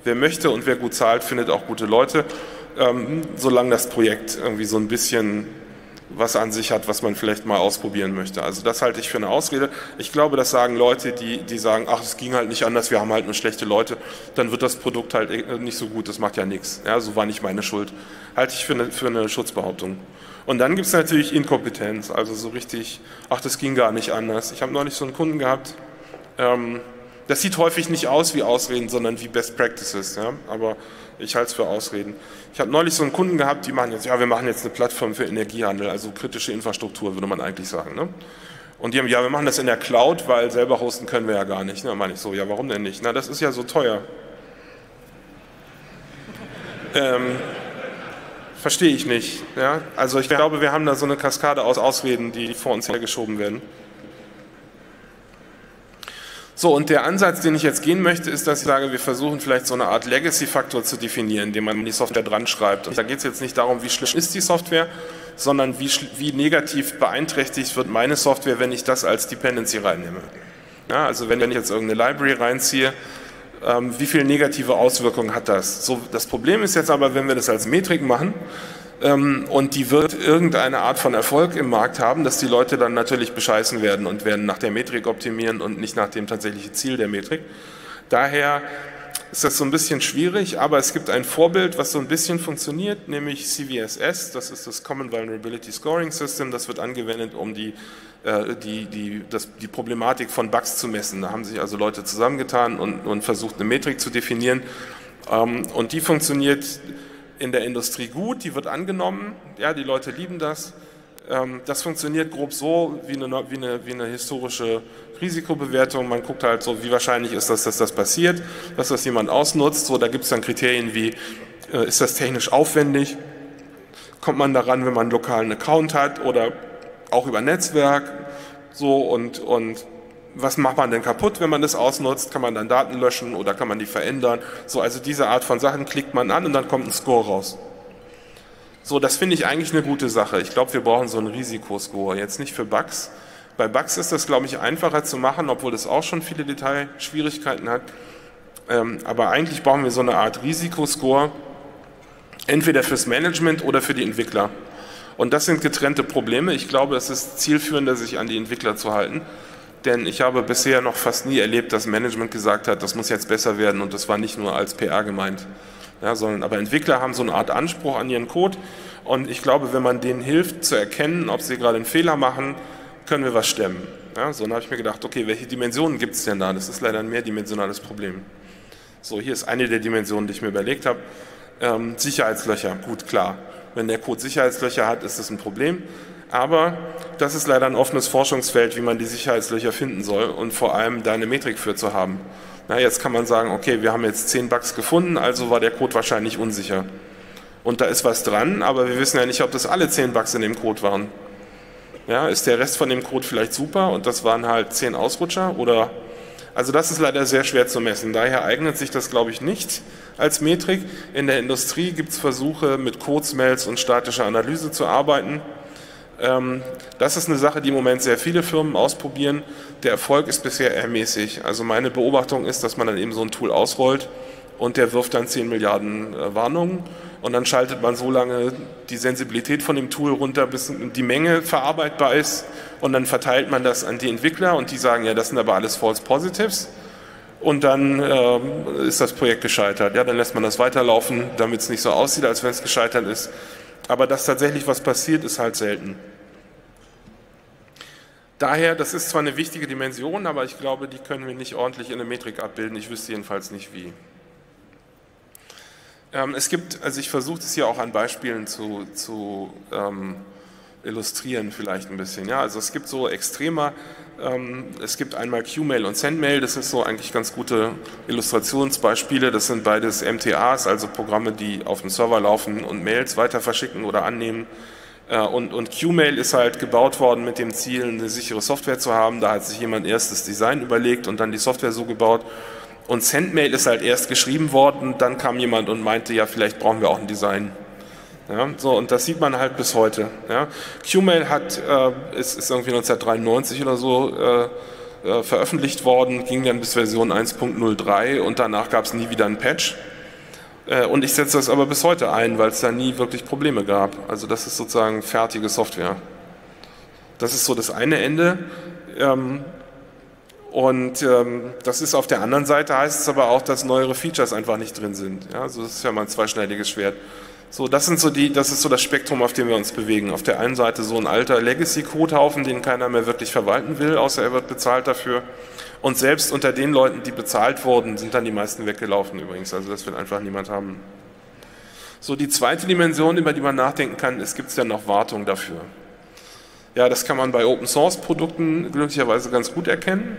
Wer möchte und wer gut zahlt, findet auch gute Leute, ähm, solange das Projekt irgendwie so ein bisschen was an sich hat, was man vielleicht mal ausprobieren möchte. Also das halte ich für eine Ausrede. Ich glaube, das sagen Leute, die, die sagen, ach, es ging halt nicht anders, wir haben halt nur schlechte Leute, dann wird das Produkt halt nicht so gut, das macht ja nichts. Ja, so war nicht meine Schuld. Halte ich für eine, für eine Schutzbehauptung. Und dann gibt es natürlich Inkompetenz, also so richtig, ach, das ging gar nicht anders. Ich habe neulich so einen Kunden gehabt, ähm, das sieht häufig nicht aus wie Ausreden, sondern wie Best Practices, ja? Aber ich halte es für Ausreden. Ich habe neulich so einen Kunden gehabt, die machen jetzt, ja, wir machen jetzt eine Plattform für Energiehandel, also kritische Infrastruktur, würde man eigentlich sagen, ne? Und die haben, ja, wir machen das in der Cloud, weil selber hosten können wir ja gar nicht, ne? Da meine ich so, ja, warum denn nicht? Na, das ist ja so teuer. ähm... Verstehe ich nicht. Ja? Also ich glaube, wir haben da so eine Kaskade aus Ausreden, die vor uns hergeschoben werden. So, und der Ansatz, den ich jetzt gehen möchte, ist, dass ich sage, wir versuchen vielleicht so eine Art Legacy-Faktor zu definieren, indem man die Software dran schreibt. Und da geht es jetzt nicht darum, wie schlimm ist die Software, sondern wie, wie negativ beeinträchtigt wird meine Software, wenn ich das als Dependency reinnehme. Ja, also wenn ich jetzt irgendeine Library reinziehe, wie viel negative Auswirkungen hat das? So, das Problem ist jetzt aber, wenn wir das als Metrik machen ähm, und die wird irgendeine Art von Erfolg im Markt haben, dass die Leute dann natürlich bescheißen werden und werden nach der Metrik optimieren und nicht nach dem tatsächlichen Ziel der Metrik. Daher ist das so ein bisschen schwierig, aber es gibt ein Vorbild, was so ein bisschen funktioniert, nämlich C V S S, das ist das Common Vulnerability Scoring System, das wird angewendet, um die Die, die, das, die Problematik von Bugs zu messen. Da haben sich also Leute zusammengetan und, und versucht, eine Metrik zu definieren. Ähm, und die funktioniert in der Industrie gut, die wird angenommen, ja, die Leute lieben das. Ähm, das funktioniert grob so wie eine, wie, eine, wie eine historische Risikobewertung. Man guckt halt so, wie wahrscheinlich ist das, dass das passiert, dass das jemand ausnutzt. So, da gibt es dann Kriterien wie, äh, ist das technisch aufwendig? Kommt man daran, wenn man einen lokalen Account hat oder auch über Netzwerk, so und, und was macht man denn kaputt, wenn man das ausnutzt? Kann man dann Daten löschen oder kann man die verändern? So, also diese Art von Sachen klickt man an und dann kommt ein Score raus. So, das finde ich eigentlich eine gute Sache. Ich glaube, wir brauchen so einen Risikoscore, jetzt nicht für Bugs. Bei Bugs ist das, glaube ich, einfacher zu machen, obwohl das auch schon viele Detailschwierigkeiten hat. Ähm, aber eigentlich brauchen wir so eine Art Risikoscore, entweder fürs Management oder für die Entwickler. Und das sind getrennte Probleme. Ich glaube, es ist zielführender, sich an die Entwickler zu halten. Denn ich habe bisher noch fast nie erlebt, dass Management gesagt hat, das muss jetzt besser werden. Und das war nicht nur als P R gemeint. Ja, sondern, aber Entwickler haben so eine Art Anspruch an ihren Code. Und ich glaube, wenn man denen hilft, zu erkennen, ob sie gerade einen Fehler machen, können wir was stemmen. Ja, so, dann habe ich mir gedacht, okay, welche Dimensionen gibt es denn da? Das ist leider ein mehrdimensionales Problem. So, hier ist eine der Dimensionen, die ich mir überlegt habe. Ähm, Sicherheitslöcher, gut, klar. Wenn der Code Sicherheitslöcher hat, ist das ein Problem. Aber das ist leider ein offenes Forschungsfeld, wie man die Sicherheitslöcher finden soll und vor allem da eine Metrik für zu haben. Na, jetzt kann man sagen, okay, wir haben jetzt zehn Bugs gefunden, also war der Code wahrscheinlich unsicher. Und da ist was dran, aber wir wissen ja nicht, ob das alle zehn Bugs in dem Code waren. Ja, ist der Rest von dem Code vielleicht super und das waren halt zehn Ausrutscher oder Also das ist leider sehr schwer zu messen. Daher eignet sich das, glaube ich, nicht als Metrik. In der Industrie gibt es Versuche, mit Code-Smells und statischer Analyse zu arbeiten. Das ist eine Sache, die im Moment sehr viele Firmen ausprobieren. Der Erfolg ist bisher eher mäßig. Also meine Beobachtung ist, dass man dann eben so ein Tool ausrollt und der wirft dann zehn Milliarden Warnungen und dann schaltet man so lange die Sensibilität von dem Tool runter, bis die Menge verarbeitbar ist, und dann verteilt man das an die Entwickler und die sagen, ja, das sind aber alles False Positives, und dann äh, ist das Projekt gescheitert. Ja, dann lässt man das weiterlaufen, damit es nicht so aussieht, als wenn es gescheitert ist. Aber dass tatsächlich was passiert, ist halt selten. Daher, das ist zwar eine wichtige Dimension, aber ich glaube, die können wir nicht ordentlich in der Metrik abbilden. Ich wüsste jedenfalls nicht, wie. Ähm, es gibt, also ich versuche es hier auch an Beispielen zu, zu ähm, illustrieren vielleicht ein bisschen. Ja, also es gibt so extremer, ähm, es gibt einmal Qmail und Sendmail, das ist so eigentlich ganz gute Illustrationsbeispiele. Das sind beides M T As, also Programme, die auf dem Server laufen und Mails weiter verschicken oder annehmen. Und, und Qmail ist halt gebaut worden mit dem Ziel, eine sichere Software zu haben. Da hat sich jemand erst das Design überlegt und dann die Software so gebaut. Und Sendmail ist halt erst geschrieben worden, dann kam jemand und meinte, ja, vielleicht brauchen wir auch ein Design. Ja, so, und das sieht man halt bis heute. Ja. Qmail hat, äh, ist, ist irgendwie neunzehnhundertdreiundneunzig oder so äh, äh, veröffentlicht worden, ging dann bis Version eins Punkt null drei und danach gab es nie wieder einen Patch. Und ich setze das aber bis heute ein, weil es da nie wirklich Probleme gab. Also das ist sozusagen fertige Software. Das ist so das eine Ende. Und das ist auf der anderen Seite, heißt es aber auch, dass neuere Features einfach nicht drin sind. Also das ist ja mal ein zweischneidiges Schwert. So, das sind so die, das ist so das Spektrum, auf dem wir uns bewegen. Auf der einen Seite so ein alter Legacy-Codehaufen, den keiner mehr wirklich verwalten will, außer er wird bezahlt dafür. Und selbst unter den Leuten, die bezahlt wurden, sind dann die meisten weggelaufen übrigens. Also das will einfach niemand haben. So, die zweite Dimension, über die man nachdenken kann, ist, gibt es denn noch Wartung dafür? Ja, das kann man bei Open-Source-Produkten glücklicherweise ganz gut erkennen.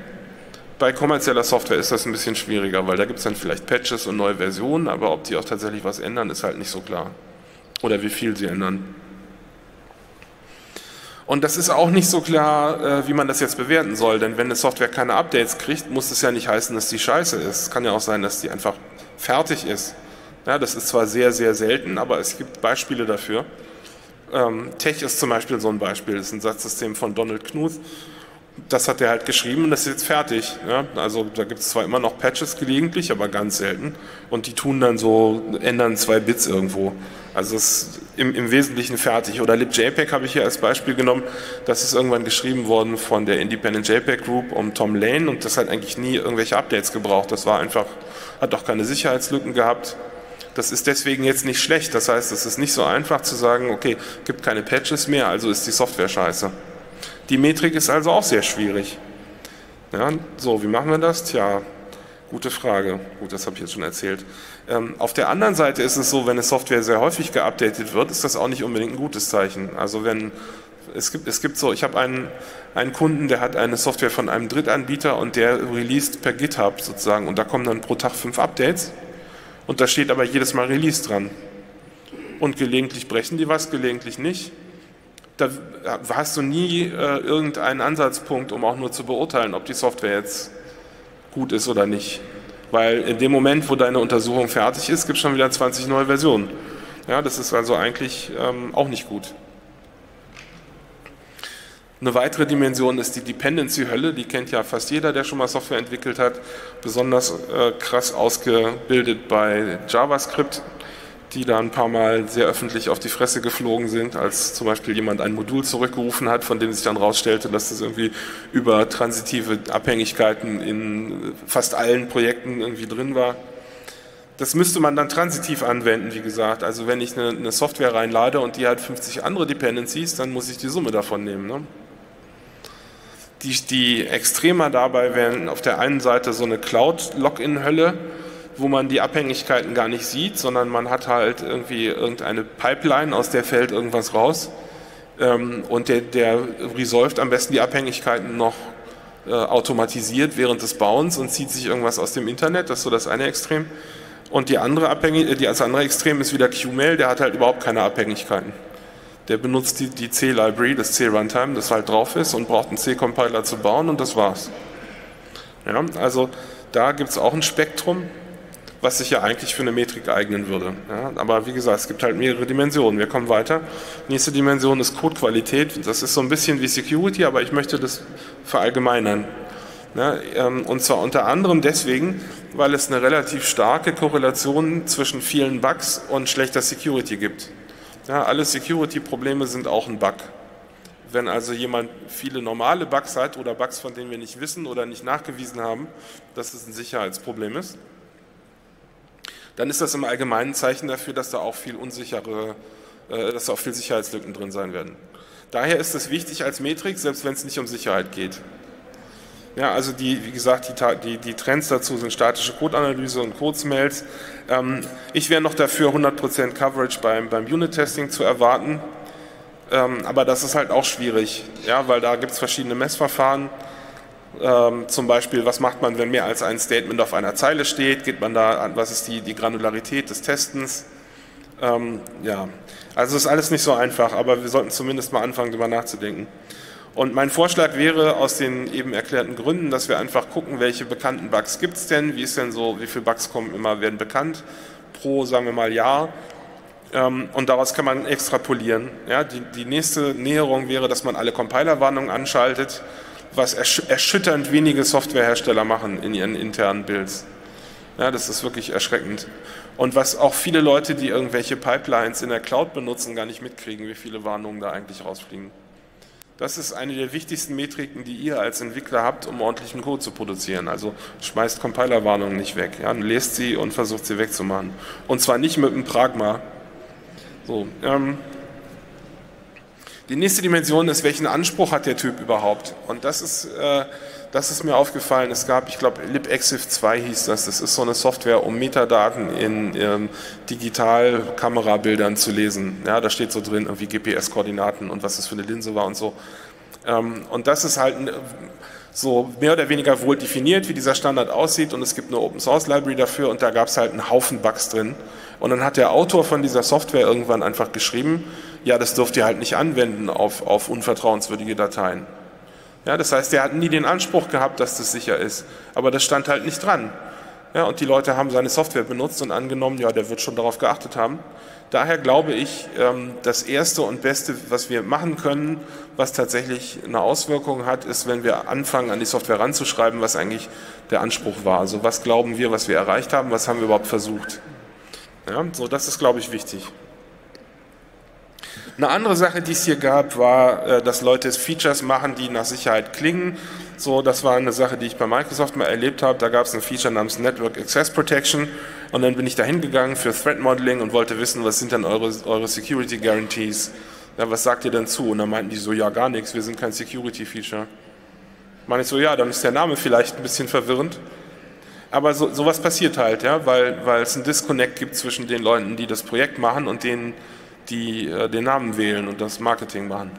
Bei kommerzieller Software ist das ein bisschen schwieriger, weil da gibt es dann vielleicht Patches und neue Versionen, aber ob die auch tatsächlich was ändern, ist halt nicht so klar. Oder wie viel sie ändern. Und das ist auch nicht so klar, wie man das jetzt bewerten soll, denn wenn eine Software keine Updates kriegt, muss es ja nicht heißen, dass die scheiße ist. Es kann ja auch sein, dass die einfach fertig ist. Ja, das ist zwar sehr, sehr selten, aber es gibt Beispiele dafür. TeX ist zum Beispiel so ein Beispiel, das ist ein Satzsystem von Donald Knuth. Das hat er halt geschrieben und das ist jetzt fertig. Ja, also da gibt es zwar immer noch Patches gelegentlich, aber ganz selten. Und die tun dann so, ändern zwei Bits irgendwo. Also es ist im, im Wesentlichen fertig. Oder libjpeg habe ich hier als Beispiel genommen. Das ist irgendwann geschrieben worden von der Independent JPEG Group um Tom Lane und das hat eigentlich nie irgendwelche Updates gebraucht. Das war einfach, hat auch keine Sicherheitslücken gehabt. Das ist deswegen jetzt nicht schlecht. Das heißt, es ist nicht so einfach zu sagen, okay, gibt keine Patches mehr, also ist die Software scheiße. Die Metrik ist also auch sehr schwierig. Ja, so, wie machen wir das? Tja, gute Frage. Gut, das habe ich jetzt schon erzählt. Ähm, auf der anderen Seite ist es so, wenn eine Software sehr häufig geupdatet wird, ist das auch nicht unbedingt ein gutes Zeichen. Also wenn, es gibt, es gibt so, ich habe einen, einen Kunden, der hat eine Software von einem Drittanbieter und der released per GitHub sozusagen und da kommen dann pro Tag fünf Updates und da steht aber jedes Mal Release dran. Und gelegentlich brechen die was, gelegentlich nicht. Da hast du nie äh, irgendeinen Ansatzpunkt, um auch nur zu beurteilen, ob die Software jetzt gut ist oder nicht. Weil in dem Moment, wo deine Untersuchung fertig ist, gibt es schon wieder zwanzig neue Versionen. Ja, das ist also eigentlich ähm, auch nicht gut. Eine weitere Dimension ist die Dependency-Hölle. Die kennt ja fast jeder, der schon mal Software entwickelt hat. Besonders äh, krass ausgebildet bei JavaScript, die da ein paar Mal sehr öffentlich auf die Fresse geflogen sind, als zum Beispiel jemand ein Modul zurückgerufen hat, von dem sich dann herausstellte, dass das irgendwie über transitive Abhängigkeiten in fast allen Projekten irgendwie drin war. Das müsste man dann transitiv anwenden, wie gesagt. Also wenn ich eine, eine Software reinlade und die hat fünfzig andere Dependencies, dann muss ich die Summe davon nehmen, ne? Die, die Extremer dabei wären auf der einen Seite so eine Cloud-Login-Hölle, wo man die Abhängigkeiten gar nicht sieht, sondern man hat halt irgendwie irgendeine Pipeline, aus der fällt irgendwas raus ähm, und der, der resolvt am besten die Abhängigkeiten noch äh, automatisiert während des Bauens und zieht sich irgendwas aus dem Internet, das ist so das eine Extrem. Und die andere Abhängig die, das andere Extrem ist wieder Qmail, der hat halt überhaupt keine Abhängigkeiten. Der benutzt die, die C-Library, das C-Runtime, das halt drauf ist und braucht einen C-Compiler zu bauen und das war's. Ja, also da gibt es auch ein Spektrum, was sich ja eigentlich für eine Metrik eignen würde. Ja, aber wie gesagt, es gibt halt mehrere Dimensionen. Wir kommen weiter. Nächste Dimension ist Codequalität. Das ist so ein bisschen wie Security, aber ich möchte das verallgemeinern. Ja, ähm, und zwar unter anderem deswegen, weil es eine relativ starke Korrelation zwischen vielen Bugs und schlechter Security gibt. Ja, alle Security-Probleme sind auch ein Bug. Wenn also jemand viele normale Bugs hat oder Bugs, von denen wir nicht wissen oder nicht nachgewiesen haben, dass es ein Sicherheitsproblem ist, dann ist das im Allgemeinen ein Zeichen dafür, dass da auch viel unsichere, äh, dass da auch viel Sicherheitslücken drin sein werden. Daher ist es wichtig als Metrik, selbst wenn es nicht um Sicherheit geht. Ja, also die, wie gesagt, die, die, die Trends dazu sind statische Codeanalyse und Code-Smells. Ähm, ich wäre noch dafür, hundert Prozent Coverage beim, beim Unit-Testing zu erwarten. Ähm, aber das ist halt auch schwierig, ja, weil da gibt es verschiedene Messverfahren. Ähm, zum Beispiel, was macht man, wenn mehr als ein Statement auf einer Zeile steht? Geht man da an, was ist die, die Granularität des Testens? Ähm, ja, also ist alles nicht so einfach, aber wir sollten zumindest mal anfangen, darüber nachzudenken. Und mein Vorschlag wäre, aus den eben erklärten Gründen, dass wir einfach gucken, welche bekannten Bugs gibt es denn, wie ist denn so, wie viele Bugs kommen immer, werden bekannt pro, sagen wir mal, Jahr. Und daraus kann man extrapolieren. Ja, die, die nächste Näherung wäre, dass man alle Compilerwarnungen anschaltet, was ersch erschütternd wenige Softwarehersteller machen in ihren internen Builds. Ja, das ist wirklich erschreckend. Und was auch viele Leute, die irgendwelche Pipelines in der Cloud benutzen, gar nicht mitkriegen, wie viele Warnungen da eigentlich rausfliegen. Das ist eine der wichtigsten Metriken, die ihr als Entwickler habt, um ordentlichen Code zu produzieren. Also schmeißt Compilerwarnungen nicht weg. Ja, lest sie und versucht sie wegzumachen. Und zwar nicht mit einem Pragma. So, ähm, die nächste Dimension ist, welchen Anspruch hat der Typ überhaupt? Und das ist, äh, das ist mir aufgefallen. Es gab, ich glaube, libexif zwei hieß das. Das ist so eine Software, um Metadaten in ähm, Digital-Kamerabildern zu lesen. Ja, da steht so drin, irgendwie G P S-Koordinaten und was das für eine Linse war und so. Ähm, und das ist halt ein, so mehr oder weniger wohl definiert, wie dieser Standard aussieht, und es gibt eine Open-Source-Library dafür, und da gab es halt einen Haufen Bugs drin. Und dann hat der Autor von dieser Software irgendwann einfach geschrieben, ja, das dürft ihr halt nicht anwenden auf, auf unvertrauenswürdige Dateien. Ja, das heißt, der hat nie den Anspruch gehabt, dass das sicher ist, aber das stand halt nicht dran. Ja, und die Leute haben seine Software benutzt und angenommen, ja, der wird schon darauf geachtet haben. Daher glaube ich, das Erste und Beste, was wir machen können, was tatsächlich eine Auswirkung hat, ist, wenn wir anfangen, an die Software ranzuschreiben, was eigentlich der Anspruch war. Also was glauben wir, was wir erreicht haben, was haben wir überhaupt versucht. Ja, so, das ist, glaube ich, wichtig. Eine andere Sache, die es hier gab, war, dass Leute Features machen, die nach Sicherheit klingen. So, das war eine Sache, die ich bei Microsoft mal erlebt habe. Da gab es ein Feature namens Network Access Protection, und dann bin ich da hingegangen für Threat Modeling und wollte wissen, was sind denn eure, eure Security Guarantees? Ja, was sagt ihr denn zu? Und dann meinten die so, ja, gar nichts, wir sind kein Security Feature. Meine ich so, ja, dann ist der Name vielleicht ein bisschen verwirrend. Aber so, sowas passiert halt, ja, weil, weil es einen Disconnect gibt zwischen den Leuten, die das Projekt machen, und denen, die äh, den Namen wählen und das Marketing machen.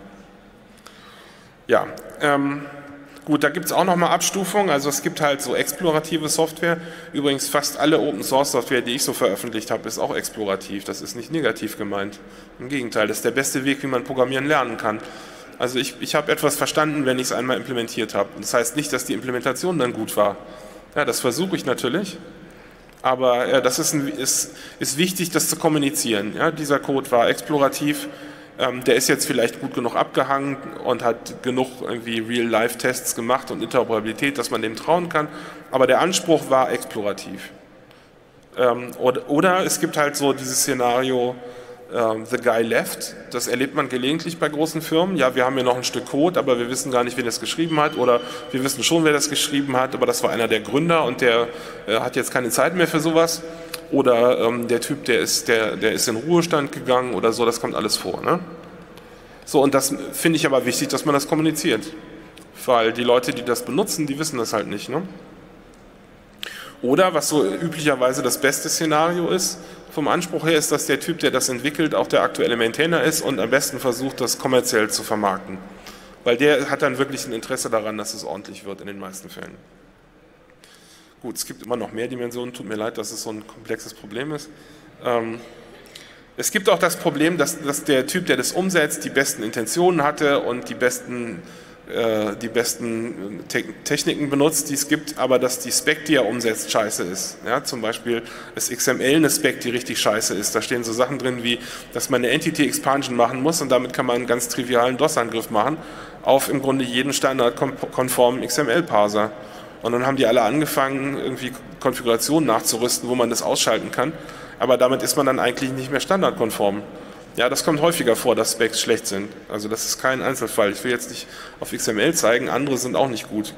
Ja, ähm, gut, da gibt es auch nochmal Abstufungen. Also es gibt halt so explorative Software. Übrigens fast alle Open-Source-Software, die ich so veröffentlicht habe, ist auch explorativ. Das ist nicht negativ gemeint. Im Gegenteil, das ist der beste Weg, wie man Programmieren lernen kann. Also ich, ich habe etwas verstanden, wenn ich es einmal implementiert habe. Das heißt nicht, dass die Implementation dann gut war. Ja, das versuche ich natürlich. Aber ja, das ist, ein, ist, ist wichtig, das zu kommunizieren. Ja, dieser Code war explorativ, ähm, der ist jetzt vielleicht gut genug abgehangen und hat genug irgendwie Real-Life-Tests gemacht und Interoperabilität, dass man dem trauen kann, aber der Anspruch war explorativ. Ähm, oder, oder es gibt halt so dieses Szenario, ähm, the guy left, das erlebt man gelegentlich bei großen Firmen. Ja, wir haben hier noch ein Stück Code, aber wir wissen gar nicht, wer das geschrieben hat, oder wir wissen schon, wer das geschrieben hat, aber das war einer der Gründer und der äh, hat jetzt keine Zeit mehr für sowas, oder ähm, der Typ, der ist, der, der ist in Ruhestand gegangen oder so, das kommt alles vor. Ne? So, und das finde ich aber wichtig, dass man das kommuniziert, weil die Leute, die das benutzen, die wissen das halt nicht. Ne? Oder was so üblicherweise das beste Szenario ist, vom Anspruch her, ist, dass der Typ, der das entwickelt, auch der aktuelle Maintainer ist und am besten versucht, das kommerziell zu vermarkten. Weil der hat dann wirklich ein Interesse daran, dass es ordentlich wird in den meisten Fällen. Gut, es gibt immer noch mehr Dimensionen, tut mir leid, dass es so ein komplexes Problem ist. Ähm, es gibt auch das Problem, dass, dass der Typ, der das umsetzt, die besten Intentionen hatte und die besten äh, die besten Te Techniken benutzt, die es gibt, aber dass die Spec, die er umsetzt, scheiße ist. Ja, zum Beispiel ist X M L eine Spec, die richtig scheiße ist. Da stehen so Sachen drin wie, dass man eine Entity Expansion machen muss und damit kann man einen ganz trivialen D O S-Angriff machen auf im Grunde jeden standardkonformen X M L-Parser. Und dann haben die alle angefangen, irgendwie Konfigurationen nachzurüsten, wo man das ausschalten kann. Aber damit ist man dann eigentlich nicht mehr standardkonform. Ja, das kommt häufiger vor, dass Specs schlecht sind. Also das ist kein Einzelfall. Ich will jetzt nicht auf X M L zeigen, andere sind auch nicht gut.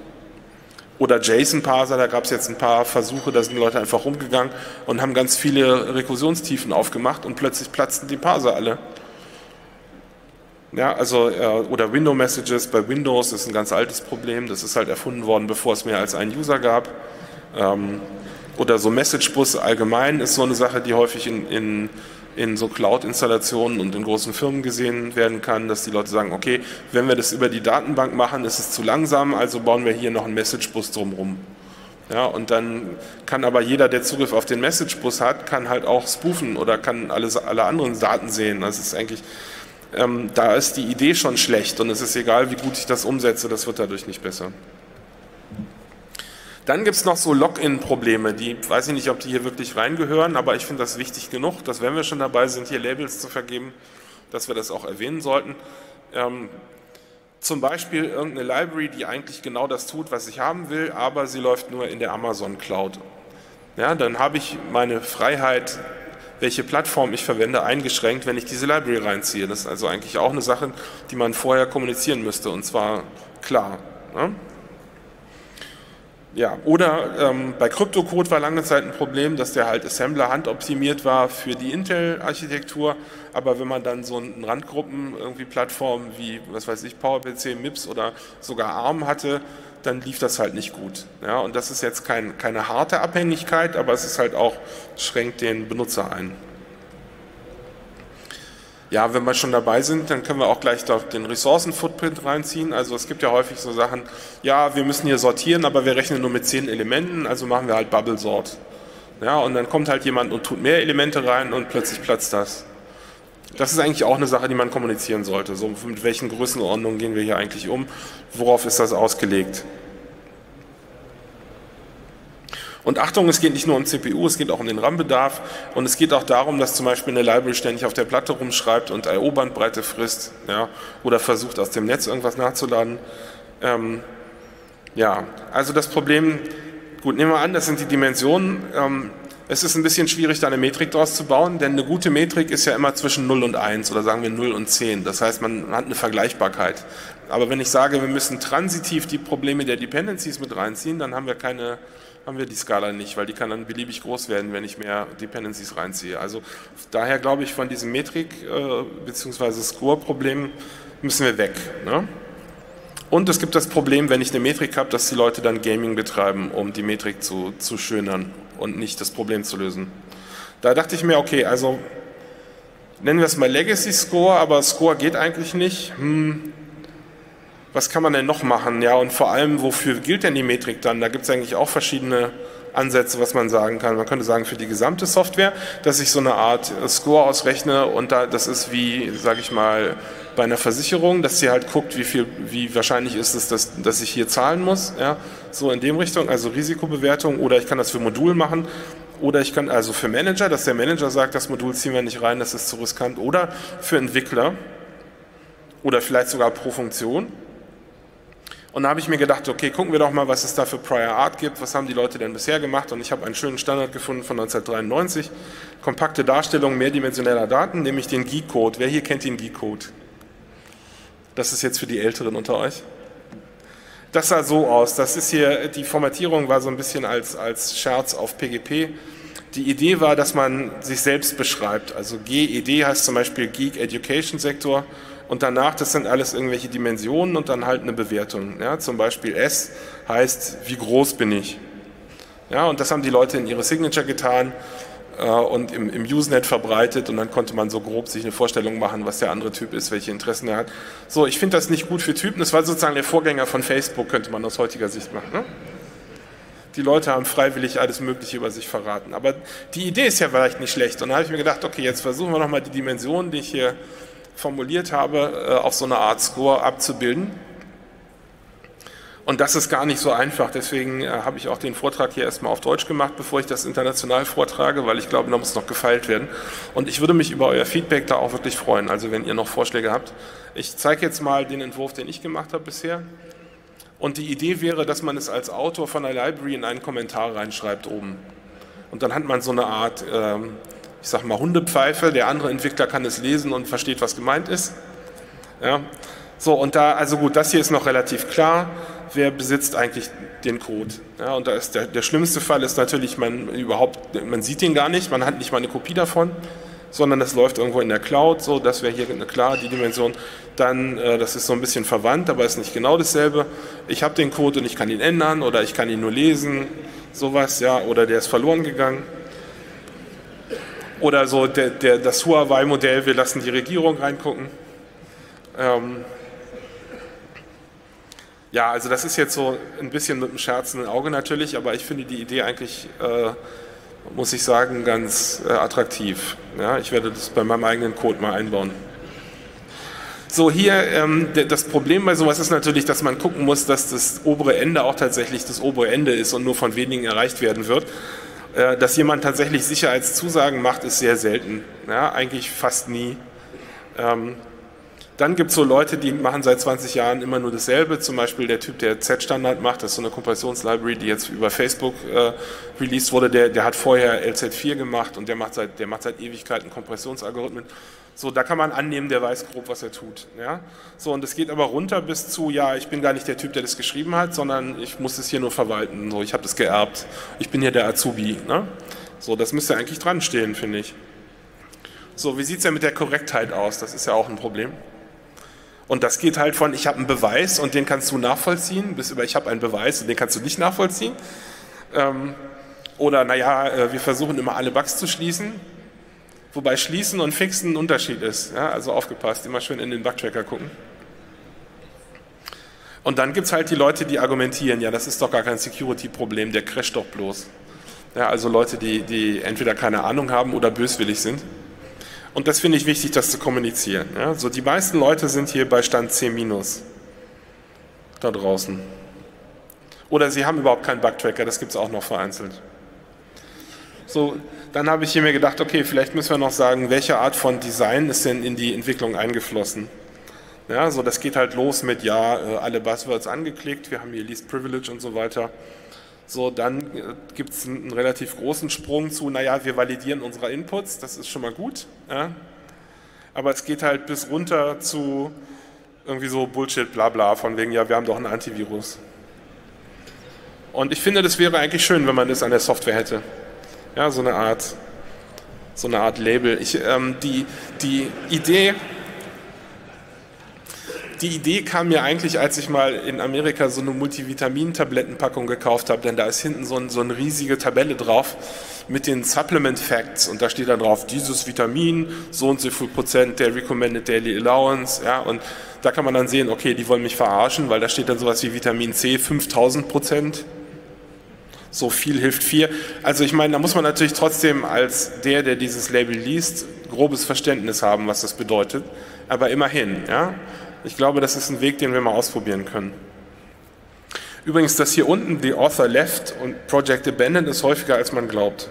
Oder JSON-Parser, da gab es jetzt ein paar Versuche, da sind Leute einfach rumgegangen und haben ganz viele Rekursionstiefen aufgemacht und plötzlich platzten die Parser alle. Ja, also, äh, oder Window-Messages bei Windows ist ein ganz altes Problem, das ist halt erfunden worden, bevor es mehr als einen User gab. Ähm, oder so Message-Busse allgemein ist so eine Sache, die häufig in, in, in so Cloud-Installationen und in großen Firmen gesehen werden kann, dass die Leute sagen, okay, wenn wir das über die Datenbank machen, ist es zu langsam, also bauen wir hier noch einen Message-Bus drumherum. Ja, und dann kann aber jeder, der Zugriff auf den Message-Bus hat, kann halt auch spoofen oder kann alle, alle anderen Daten sehen. Das ist eigentlich... Ähm, da ist die Idee schon schlecht und es ist egal, wie gut ich das umsetze, das wird dadurch nicht besser. Dann gibt es noch so Login-Probleme, die, weiß ich nicht, ob die hier wirklich reingehören, aber ich finde das wichtig genug, dass wenn wir schon dabei sind, hier Labels zu vergeben, dass wir das auch erwähnen sollten. Ähm, zum Beispiel irgendeine Library, die eigentlich genau das tut, was ich haben will, aber sie läuft nur in der Amazon Cloud. Ja, dann habe ich meine Freiheit, welche Plattform ich verwende, eingeschränkt, wenn ich diese Library reinziehe. Das ist also eigentlich auch eine Sache, die man vorher kommunizieren müsste, und zwar klar. Ne? Ja, oder ähm, bei Kryptocode war lange Zeit ein Problem, dass der halt Assembler handoptimiert war für die Intel-Architektur, aber wenn man dann so einen Randgruppen irgendwie Plattformen wie, was weiß ich, PowerPC, MIPS oder sogar ARM hatte, dann lief das halt nicht gut. Ja, und das ist jetzt kein, keine harte Abhängigkeit, aber es ist halt auch, schränkt den Benutzer ein. Ja, wenn wir schon dabei sind, dann können wir auch gleich da den Ressourcen-Footprint reinziehen. Also es gibt ja häufig so Sachen, ja, wir müssen hier sortieren, aber wir rechnen nur mit zehn Elementen, also machen wir halt Bubble-Sort. Ja, und dann kommt halt jemand und tut mehr Elemente rein und plötzlich platzt das. Das ist eigentlich auch eine Sache, die man kommunizieren sollte. So, mit welchen Größenordnungen gehen wir hier eigentlich um? Worauf ist das ausgelegt? Und Achtung, es geht nicht nur um C P U, es geht auch um den RAM-Bedarf und es geht auch darum, dass zum Beispiel eine Library ständig auf der Platte rumschreibt und I O-Bandbreite frisst, ja, oder versucht, aus dem Netz irgendwas nachzuladen. Ähm, ja, also das Problem, gut, nehmen wir an, das sind die Dimensionen. Ähm, Es ist ein bisschen schwierig, da eine Metrik draus zu bauen, denn eine gute Metrik ist ja immer zwischen null und eins oder sagen wir null und zehn. Das heißt, man hat eine Vergleichbarkeit. Aber wenn ich sage, wir müssen transitiv die Probleme der Dependencies mit reinziehen, dann haben wir, keine, haben wir die Skala nicht, weil die kann dann beliebig groß werden, wenn ich mehr Dependencies reinziehe. Also daher glaube ich, von diesem Metrik- äh, bzw. Score-Problem müssen wir weg. Ne? Und es gibt das Problem, wenn ich eine Metrik habe, dass die Leute dann Gaming betreiben, um die Metrik zu, zu schönern und nicht das Problem zu lösen. Da dachte ich mir, okay, also nennen wir es mal Legacy Score, aber Score geht eigentlich nicht. Hm, was kann man denn noch machen? Ja, und vor allem, wofür gilt denn die Metrik dann? Da gibt es eigentlich auch verschiedene Ansätze, was man sagen kann. Man könnte sagen, für die gesamte Software, dass ich so eine Art Score ausrechne und da, das ist wie, sage ich mal, bei einer Versicherung, dass sie halt guckt, wie viel, wie wahrscheinlich ist es, dass, dass ich hier zahlen muss, ja, so in dem Richtung, also Risikobewertung, oder ich kann das für Modul machen, oder ich kann also für Manager, dass der Manager sagt, das Modul ziehen wir nicht rein, das ist zu riskant, oder für Entwickler, oder vielleicht sogar pro Funktion. Und da habe ich mir gedacht, okay, gucken wir doch mal, was es da für Prior Art gibt, was haben die Leute denn bisher gemacht, und ich habe einen schönen Standard gefunden von neunzehnhundertdreiundneunzig, kompakte Darstellung mehrdimensioneller Daten, nämlich den Geek-Code. Wer hier kennt den Geek-Code? Das ist jetzt für die Älteren unter euch. Das sah so aus, das ist hier, die Formatierung war so ein bisschen als, als Scherz auf P G P. Die Idee war, dass man sich selbst beschreibt, also G E D heißt zum Beispiel Geek Education Sektor und danach, das sind alles irgendwelche Dimensionen und dann halt eine Bewertung. Ja, zum Beispiel S heißt, wie groß bin ich? Ja, und das haben die Leute in ihre Signature getan und im, im Usenet verbreitet und dann konnte man so grob sich eine Vorstellung machen, was der andere Typ ist, welche Interessen er hat. So, ich finde das nicht gut für Typen, das war sozusagen der Vorgänger von Facebook, könnte man aus heutiger Sicht machen. Ne? Die Leute haben freiwillig alles Mögliche über sich verraten, aber die Idee ist ja vielleicht nicht schlecht und da habe ich mir gedacht, okay, jetzt versuchen wir nochmal die Dimensionen, die ich hier formuliert habe, auf so eine Art Score abzubilden. Und das ist gar nicht so einfach, deswegen äh, habe ich auch den Vortrag hier erstmal auf Deutsch gemacht, bevor ich das international vortrage, weil ich glaube, da muss noch gefeilt werden. Und ich würde mich über euer Feedback da auch wirklich freuen, also wenn ihr noch Vorschläge habt. Ich zeige jetzt mal den Entwurf, den ich gemacht habe bisher. Und die Idee wäre, dass man es als Autor von einer Library in einen Kommentar reinschreibt oben. Und dann hat man so eine Art, äh, ich sag mal, Hundepfeife, der andere Entwickler kann es lesen und versteht, was gemeint ist. Ja. So, und da, also gut, das hier ist noch relativ klar. Wer besitzt eigentlich den Code? Ja, und da ist der, der schlimmste Fall ist natürlich, man überhaupt, man sieht den gar nicht, man hat nicht mal eine Kopie davon, sondern das läuft irgendwo in der Cloud, so, das wäre hier klar, die Dimension. Dann, äh, das ist so ein bisschen verwandt, aber ist nicht genau dasselbe. Ich habe den Code und ich kann ihn ändern oder ich kann ihn nur lesen, sowas, ja, oder der ist verloren gegangen. Oder so der, der, das Huawei-Modell, wir lassen die Regierung reingucken. Ähm, Ja, also das ist jetzt so ein bisschen mit einem scherzenden Auge natürlich, aber ich finde die Idee eigentlich, äh, muss ich sagen, ganz äh, attraktiv. Ja, ich werde das bei meinem eigenen Code mal einbauen. So, hier, ähm, das Problem bei sowas ist natürlich, dass man gucken muss, dass das obere Ende auch tatsächlich das obere Ende ist und nur von wenigen erreicht werden wird. Äh, dass jemand tatsächlich Sicherheitszusagen macht, ist sehr selten. Ja, eigentlich fast nie. Ähm, Dann gibt es so Leute, die machen seit zwanzig Jahren immer nur dasselbe, zum Beispiel der Typ, der Z-Standard macht, das ist so eine Kompressionslibrary, die jetzt über Facebook äh, released wurde, der, der hat vorher L Z vier gemacht und der macht seit, der macht seit Ewigkeiten Kompressionsalgorithmen. So, da kann man annehmen, der weiß grob, was er tut. Ja? So, und es geht aber runter bis zu, ja, ich bin gar nicht der Typ, der das geschrieben hat, sondern ich muss es hier nur verwalten, so, ich habe das geerbt, ich bin hier der Azubi. Ne? So, das müsste eigentlich dran stehen, finde ich. So, wie sieht es denn mit der Korrektheit aus? Das ist ja auch ein Problem. Und das geht halt von, ich habe einen Beweis und den kannst du nachvollziehen, bis über, ich habe einen Beweis und den kannst du nicht nachvollziehen. Ähm, oder, naja, wir versuchen immer alle Bugs zu schließen, wobei schließen und fixen ein Unterschied ist. Ja, also aufgepasst, immer schön in den Bug-Tracker gucken. Und dann gibt es halt die Leute, die argumentieren, ja, das ist doch gar kein Security-Problem, der crasht doch bloß. Ja, also Leute, die, die entweder keine Ahnung haben oder böswillig sind. Und das finde ich wichtig, das zu kommunizieren. Ja, so, die meisten Leute sind hier bei Stand C minus da draußen. Oder sie haben überhaupt keinen Bug-Tracker, das gibt es auch noch vereinzelt. So, dann habe ich hier mir gedacht, okay, vielleicht müssen wir noch sagen, welche Art von Design ist denn in die Entwicklung eingeflossen. Ja, so, das geht halt los mit, ja, alle Buzzwords angeklickt, wir haben hier Least Privilege und so weiter. So, dann gibt es einen relativ großen Sprung zu, naja, wir validieren unsere Inputs, das ist schon mal gut, ja? Aber es geht halt bis runter zu irgendwie so Bullshit, bla bla, von wegen, ja, wir haben doch ein Antivirus. Und ich finde, das wäre eigentlich schön, wenn man das an der Software hätte. Ja, so eine Art, so eine Art Label. Ich, ähm, die, die Idee... Die Idee kam mir eigentlich, als ich mal in Amerika so eine Multivitamin-Tablettenpackung gekauft habe, denn da ist hinten so, ein, so eine riesige Tabelle drauf mit den Supplement Facts und da steht dann drauf, dieses Vitamin, so und so viel Prozent der Recommended Daily Allowance, ja, und da kann man dann sehen, okay, die wollen mich verarschen, weil da steht dann sowas wie Vitamin C, fünftausend Prozent, so viel hilft vier. Also ich meine, da muss man natürlich trotzdem als der, der dieses Label liest, grobes Verständnis haben, was das bedeutet, aber immerhin, ja. Ich glaube, das ist ein Weg, den wir mal ausprobieren können. Übrigens, das hier unten, the author left und Project Abandoned, ist häufiger, als man glaubt.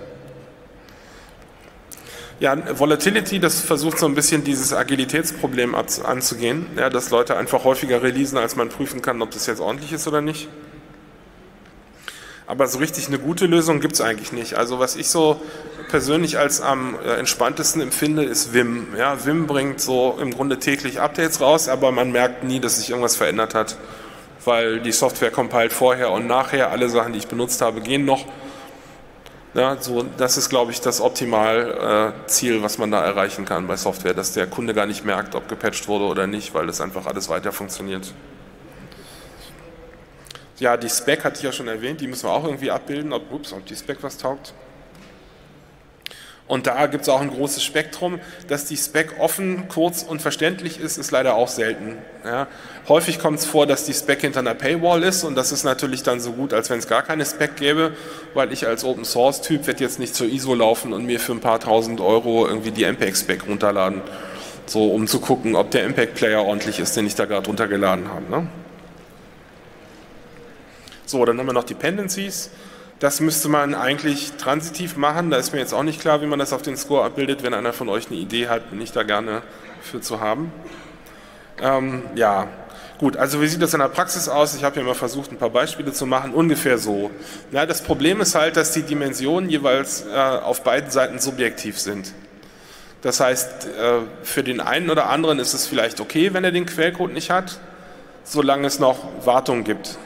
Ja, Volatility, das versucht so ein bisschen dieses Agilitätsproblem anzugehen, ja, dass Leute einfach häufiger releasen, als man prüfen kann, ob das jetzt ordentlich ist oder nicht. Aber so richtig eine gute Lösung gibt es eigentlich nicht. Also was ich so persönlich als am entspanntesten empfinde, ist Vim. Ja, Vim bringt so im Grunde täglich Updates raus, aber man merkt nie, dass sich irgendwas verändert hat, weil die Software compiled vorher und nachher, alle Sachen, die ich benutzt habe, gehen noch. Ja, so, das ist, glaube ich, das optimale äh, Ziel, was man da erreichen kann bei Software, dass der Kunde gar nicht merkt, ob gepatcht wurde oder nicht, weil das einfach alles weiter funktioniert. Ja, die Spec hatte ich ja schon erwähnt, die müssen wir auch irgendwie abbilden, ob, ups, ob die Spec was taugt. Und da gibt es auch ein großes Spektrum, dass die Spec offen, kurz und verständlich ist, ist leider auch selten. Ja. Häufig kommt es vor, dass die Spec hinter einer Paywall ist und das ist natürlich dann so gut, als wenn es gar keine Spec gäbe, weil ich als Open-Source-Typ werde jetzt nicht zur I S O laufen und mir für ein paar tausend Euro irgendwie die M P E G-Spec runterladen, so um zu gucken, ob der M P E G-Player ordentlich ist, den ich da gerade runtergeladen habe. Ne? So, dann haben wir noch Dependencies. Das müsste man eigentlich transitiv machen. Da ist mir jetzt auch nicht klar, wie man das auf den Score abbildet. Wenn einer von euch eine Idee hat, bin ich da gerne für zu haben. Ähm, ja, gut, also wie sieht das in der Praxis aus? Ich habe hier mal versucht, ein paar Beispiele zu machen. Ungefähr so. Ja, das Problem ist halt, dass die Dimensionen jeweils äh, auf beiden Seiten subjektiv sind. Das heißt, äh, für den einen oder anderen ist es vielleicht okay, wenn er den Quellcode nicht hat, solange es noch Wartung gibt.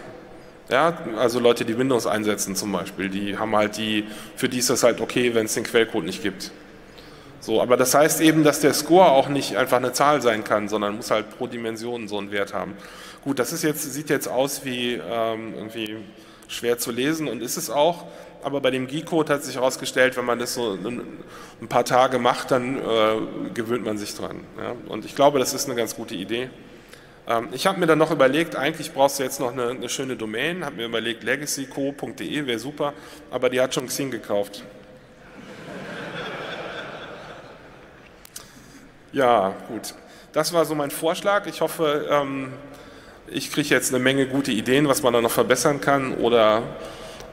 Ja, also Leute, die Windows einsetzen zum Beispiel, die haben halt die, für die ist das halt okay, wenn es den Quellcode nicht gibt. So, aber das heißt eben, dass der Score auch nicht einfach eine Zahl sein kann, sondern muss halt pro Dimension so einen Wert haben. Gut, das ist jetzt, sieht jetzt aus wie ähm, irgendwie schwer zu lesen und ist es auch, aber bei dem Geek-Code hat sich herausgestellt, wenn man das so ein paar Tage macht, dann äh, gewöhnt man sich dran. Ja? Und ich glaube, das ist eine ganz gute Idee. Ich habe mir dann noch überlegt, eigentlich brauchst du jetzt noch eine, eine schöne Domain, habe mir überlegt, legacyco punkt de wäre super, aber die hat schon Xing gekauft. Ja, gut. Das war so mein Vorschlag. Ich hoffe, ähm, ich kriege jetzt eine Menge gute Ideen, was man da noch verbessern kann oder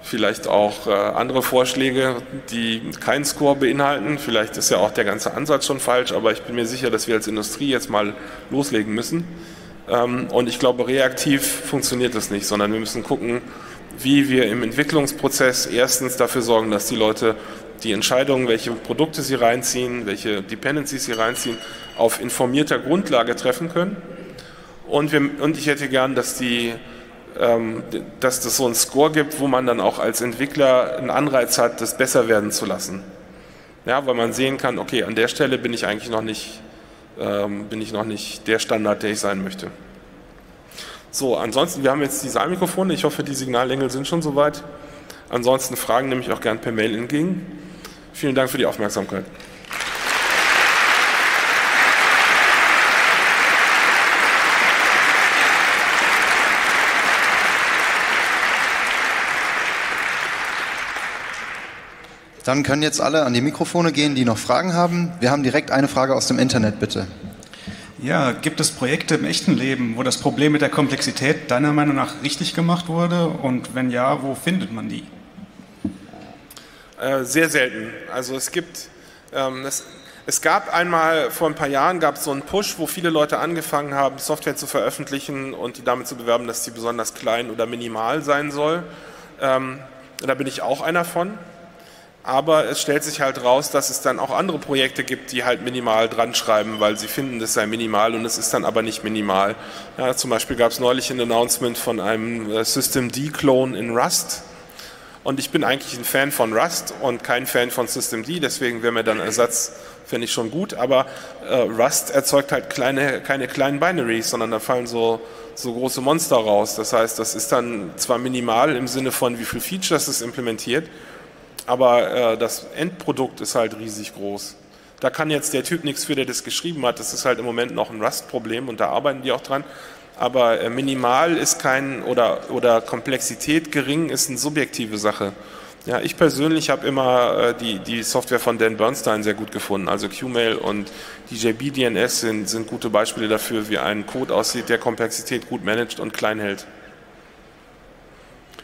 vielleicht auch äh, andere Vorschläge, die keinen Score beinhalten. Vielleicht ist ja auch der ganze Ansatz schon falsch, aber ich bin mir sicher, dass wir als Industrie jetzt mal loslegen müssen. Und ich glaube, reaktiv funktioniert das nicht, sondern wir müssen gucken, wie wir im Entwicklungsprozess erstens dafür sorgen, dass die Leute die Entscheidungen, welche Produkte sie reinziehen, welche Dependencies sie reinziehen, auf informierter Grundlage treffen können. Und, wir, und ich hätte gern, dass, die, dass das so einen Score gibt, wo man dann auch als Entwickler einen Anreiz hat, das besser werden zu lassen. Ja, weil man sehen kann, okay, an der Stelle bin ich eigentlich noch nicht... bin ich noch nicht der Standard, der ich sein möchte. So, ansonsten, wir haben jetzt Designmikrofone, ich hoffe, die Signalängel sind schon soweit. Ansonsten Fragen nehme ich auch gern per Mail entgegen. Vielen Dank für die Aufmerksamkeit. Dann können jetzt alle an die Mikrofone gehen, die noch Fragen haben. Wir haben direkt eine Frage aus dem Internet, bitte. Ja, gibt es Projekte im echten Leben, wo das Problem mit der Komplexität deiner Meinung nach richtig gemacht wurde? Und wenn ja, wo findet man die? Äh, sehr selten. Also es gibt, ähm, es, es gab einmal, vor ein paar Jahren gab es so einen Push, wo viele Leute angefangen haben, Software zu veröffentlichen und die damit zu bewerben, dass sie besonders klein oder minimal sein soll. Ähm, da bin ich auch einer von. Aber es stellt sich halt raus, dass es dann auch andere Projekte gibt, die halt minimal dran schreiben, weil sie finden, das sei minimal und es ist dann aber nicht minimal. Ja, zum Beispiel gab es neulich ein Announcement von einem Systemd-Clone in Rust und ich bin eigentlich ein Fan von Rust und kein Fan von Systemd, deswegen wäre mir dann Ersatz, fände ich schon gut, aber äh, Rust erzeugt halt kleine, keine kleinen Binaries, sondern da fallen so, so große Monster raus. Das heißt, das ist dann zwar minimal im Sinne von, wie viele Features es implementiert, aber äh, das Endprodukt ist halt riesig groß. Da kann jetzt der Typ nichts für, der das geschrieben hat. Das ist halt im Moment noch ein Rust-Problem und da arbeiten die auch dran. Aber äh, minimal ist kein, oder, oder Komplexität gering ist eine subjektive Sache. Ja, ich persönlich habe immer äh, die, die Software von Dan Bernstein sehr gut gefunden. Also Qmail und D J B D N S sind, sind gute Beispiele dafür, wie ein Code aussieht, der Komplexität gut managt und klein hält.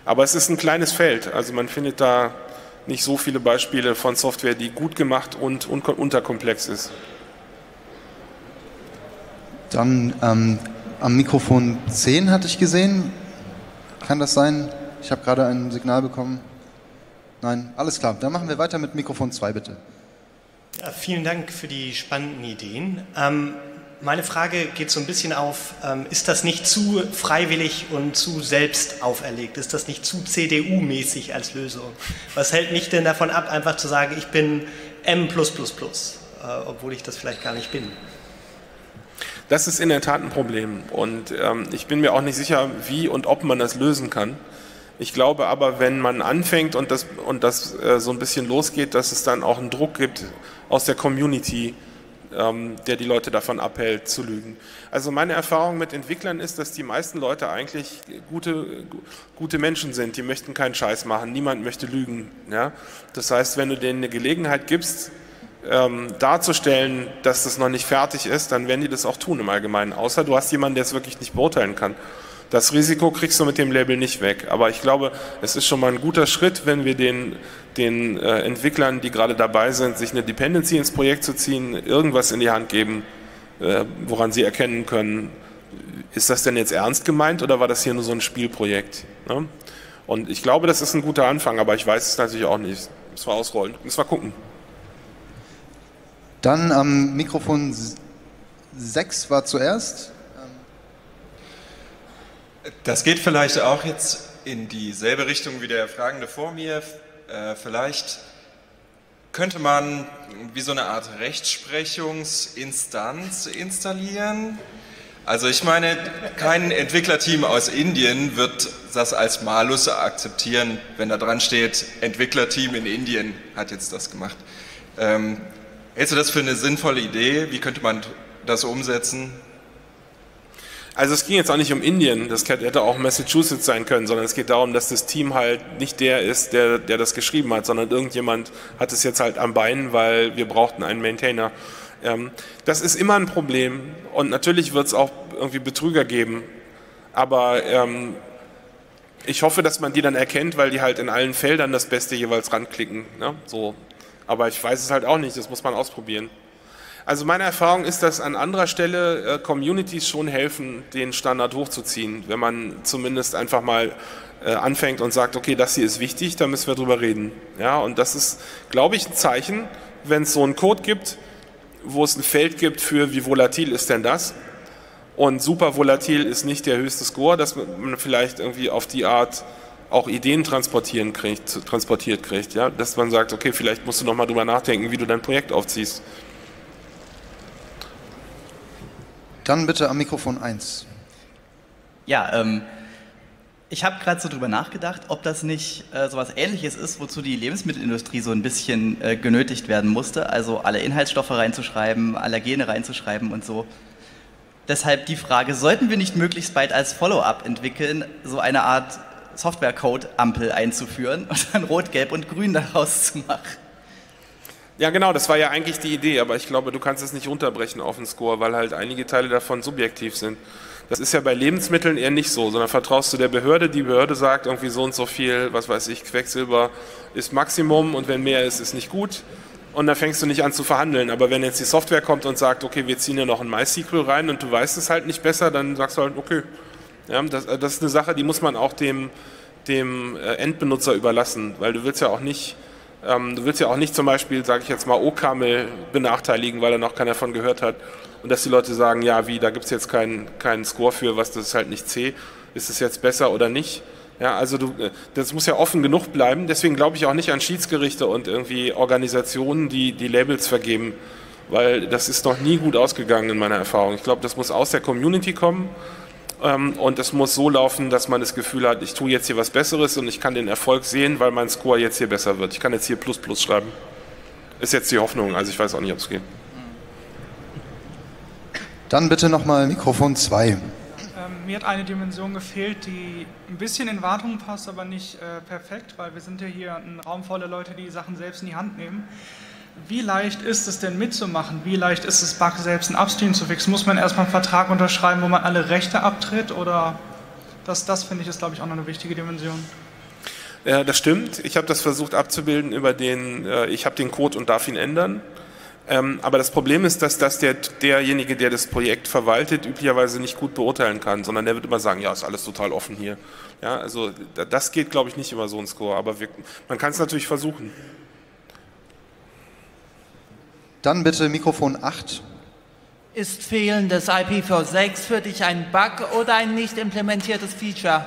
Aber es ist ein kleines Feld. Also man findet da nicht so viele Beispiele von Software, die gut gemacht und un unterkomplex ist. Dann ähm, am Mikrofon zehn hatte ich gesehen. Kann das sein? Ich habe gerade ein Signal bekommen. Nein, alles klar. Dann machen wir weiter mit Mikrofon zwei, bitte. Ja, vielen Dank für die spannenden Ideen. Ähm, meine Frage geht so ein bisschen auf, ähm, ist das nicht zu freiwillig und zu selbst auferlegt? Ist das nicht zu C D U-mäßig als Lösung? Was hält mich denn davon ab, einfach zu sagen, ich bin M plus plus plus, äh, obwohl ich das vielleicht gar nicht bin? Das ist in der Tat ein Problem und ähm, ich bin mir auch nicht sicher, wie und ob man das lösen kann. Ich glaube aber, wenn man anfängt und das, und das äh, so ein bisschen losgeht, dass es dann auch einen Druck gibt aus der Community, der die Leute davon abhält, zu lügen. Also meine Erfahrung mit Entwicklern ist, dass die meisten Leute eigentlich gute, gute Menschen sind, die möchten keinen Scheiß machen, niemand möchte lügen. Ja? Das heißt, wenn du denen eine Gelegenheit gibst, ähm, darzustellen, dass das noch nicht fertig ist, dann werden die das auch tun im Allgemeinen, außer du hast jemanden, der es wirklich nicht beurteilen kann. Das Risiko kriegst du mit dem Label nicht weg. Aber ich glaube, es ist schon mal ein guter Schritt, wenn wir den, den äh, Entwicklern, die gerade dabei sind, sich eine Dependency ins Projekt zu ziehen, irgendwas in die Hand geben, äh, woran sie erkennen können, ist das denn jetzt ernst gemeint oder war das hier nur so ein Spielprojekt? Ne? Und ich glaube, das ist ein guter Anfang, aber ich weiß es natürlich auch nicht. Müssen wir ausrollen, müssen wir gucken. Dann am Mikrofon sechs war zuerst. Das geht vielleicht auch jetzt in dieselbe Richtung wie der Fragende vor mir. Vielleicht könnte man wie so eine Art Rechtsprechungsinstanz installieren. Also ich meine, kein Entwicklerteam aus Indien wird das als Malus akzeptieren, wenn da dran steht, Entwicklerteam in Indien hat jetzt das gemacht. Ähm, hältst du das für eine sinnvolle Idee? Wie könnte man das umsetzen? Also es ging jetzt auch nicht um Indien, das hätte auch Massachusetts sein können, sondern es geht darum, dass das Team halt nicht der ist, der, der das geschrieben hat, sondern irgendjemand hat es jetzt halt am Bein, weil wir brauchten einen Maintainer. Das ist immer ein Problem und natürlich wird es auch irgendwie Betrüger geben, aber ähm, ich hoffe, dass man die dann erkennt, weil die halt in allen Feldern das Beste jeweils ranklicken. Ne? So. Aber ich weiß es halt auch nicht, das muss man ausprobieren. Also meine Erfahrung ist, dass an anderer Stelle äh, Communities schon helfen, den Standard hochzuziehen, wenn man zumindest einfach mal äh, anfängt und sagt, okay, das hier ist wichtig, da müssen wir drüber reden. Ja, und das ist, glaube ich, ein Zeichen, wenn es so einen Code gibt, wo es ein Feld gibt für, wie volatil ist denn das? Und super volatil ist nicht der höchste Score, dass man vielleicht irgendwie auf die Art auch Ideen transportieren kriegt, transportiert kriegt, ja? Dass man sagt, okay, vielleicht musst du nochmal drüber nachdenken, wie du dein Projekt aufziehst. Dann bitte am Mikrofon eins. Ja, ähm, ich habe gerade so drüber nachgedacht, ob das nicht äh, so was Ähnliches ist, wozu die Lebensmittelindustrie so ein bisschen äh, genötigt werden musste, also alle Inhaltsstoffe reinzuschreiben, Allergene reinzuschreiben und so. Deshalb die Frage, sollten wir nicht möglichst bald als Follow-up entwickeln, so eine Art Software-Code-Ampel einzuführen und dann Rot, Gelb und Grün daraus zu machen? Ja genau, das war ja eigentlich die Idee, aber ich glaube, du kannst es nicht runterbrechen auf den Score, weil halt einige Teile davon subjektiv sind. Das ist ja bei Lebensmitteln eher nicht so, sondern vertraust du der Behörde, die Behörde sagt irgendwie so und so viel, was weiß ich, Quecksilber ist Maximum und wenn mehr ist, ist nicht gut und dann fängst du nicht an zu verhandeln. Aber wenn jetzt die Software kommt und sagt, okay, wir ziehen ja noch ein MySQL rein und du weißt es halt nicht besser, dann sagst du halt, okay. Ja, das, das ist eine Sache, die muss man auch dem, dem Endbenutzer überlassen, weil du willst ja auch nicht, ähm, du willst ja auch nicht zum Beispiel, sage ich jetzt mal, O-Camel benachteiligen, weil da noch keiner davon gehört hat. Und dass die Leute sagen, ja wie, da gibt es jetzt keinen keinen Score für, was das ist halt nicht C, ist es jetzt besser oder nicht? Ja, also du, das muss ja offen genug bleiben, deswegen glaube ich auch nicht an Schiedsgerichte und irgendwie Organisationen, die die Labels vergeben, weil das ist noch nie gut ausgegangen in meiner Erfahrung. Ich glaube, das muss aus der Community kommen ähm, und das muss so laufen, dass man das Gefühl hat, ich tue jetzt hier was Besseres und ich kann den Erfolg sehen, weil mein Score jetzt hier besser wird. Ich kann jetzt hier Plus Plus schreiben. Ist jetzt die Hoffnung, also ich weiß auch nicht, ob es geht. Dann bitte nochmal Mikrofon zwei. Ähm, mir hat eine Dimension gefehlt, die ein bisschen in Wartung passt, aber nicht äh, perfekt, weil wir sind ja hier ein Raum voller Leute, die Sachen selbst in die Hand nehmen. Wie leicht ist es denn mitzumachen? Wie leicht ist es, Bug selbst in Upstream zu fixen? Muss man erstmal einen Vertrag unterschreiben, wo man alle Rechte abtritt? Oder das, das finde ich, ist, glaube ich, auch noch eine wichtige Dimension. Ja, das stimmt. Ich habe das versucht abzubilden über den, äh, ich habe den Code und darf ihn ändern. Ähm, aber das Problem ist, dass das der, derjenige, der das Projekt verwaltet, üblicherweise nicht gut beurteilen kann, sondern der wird immer sagen, ja, ist alles total offen hier. Ja, also das geht, glaube ich, nicht über so einen Score, aber wir, man kann es natürlich versuchen. Dann bitte Mikrofon acht. Ist fehlendes I P v sechs für dich ein Bug oder ein nicht implementiertes Feature?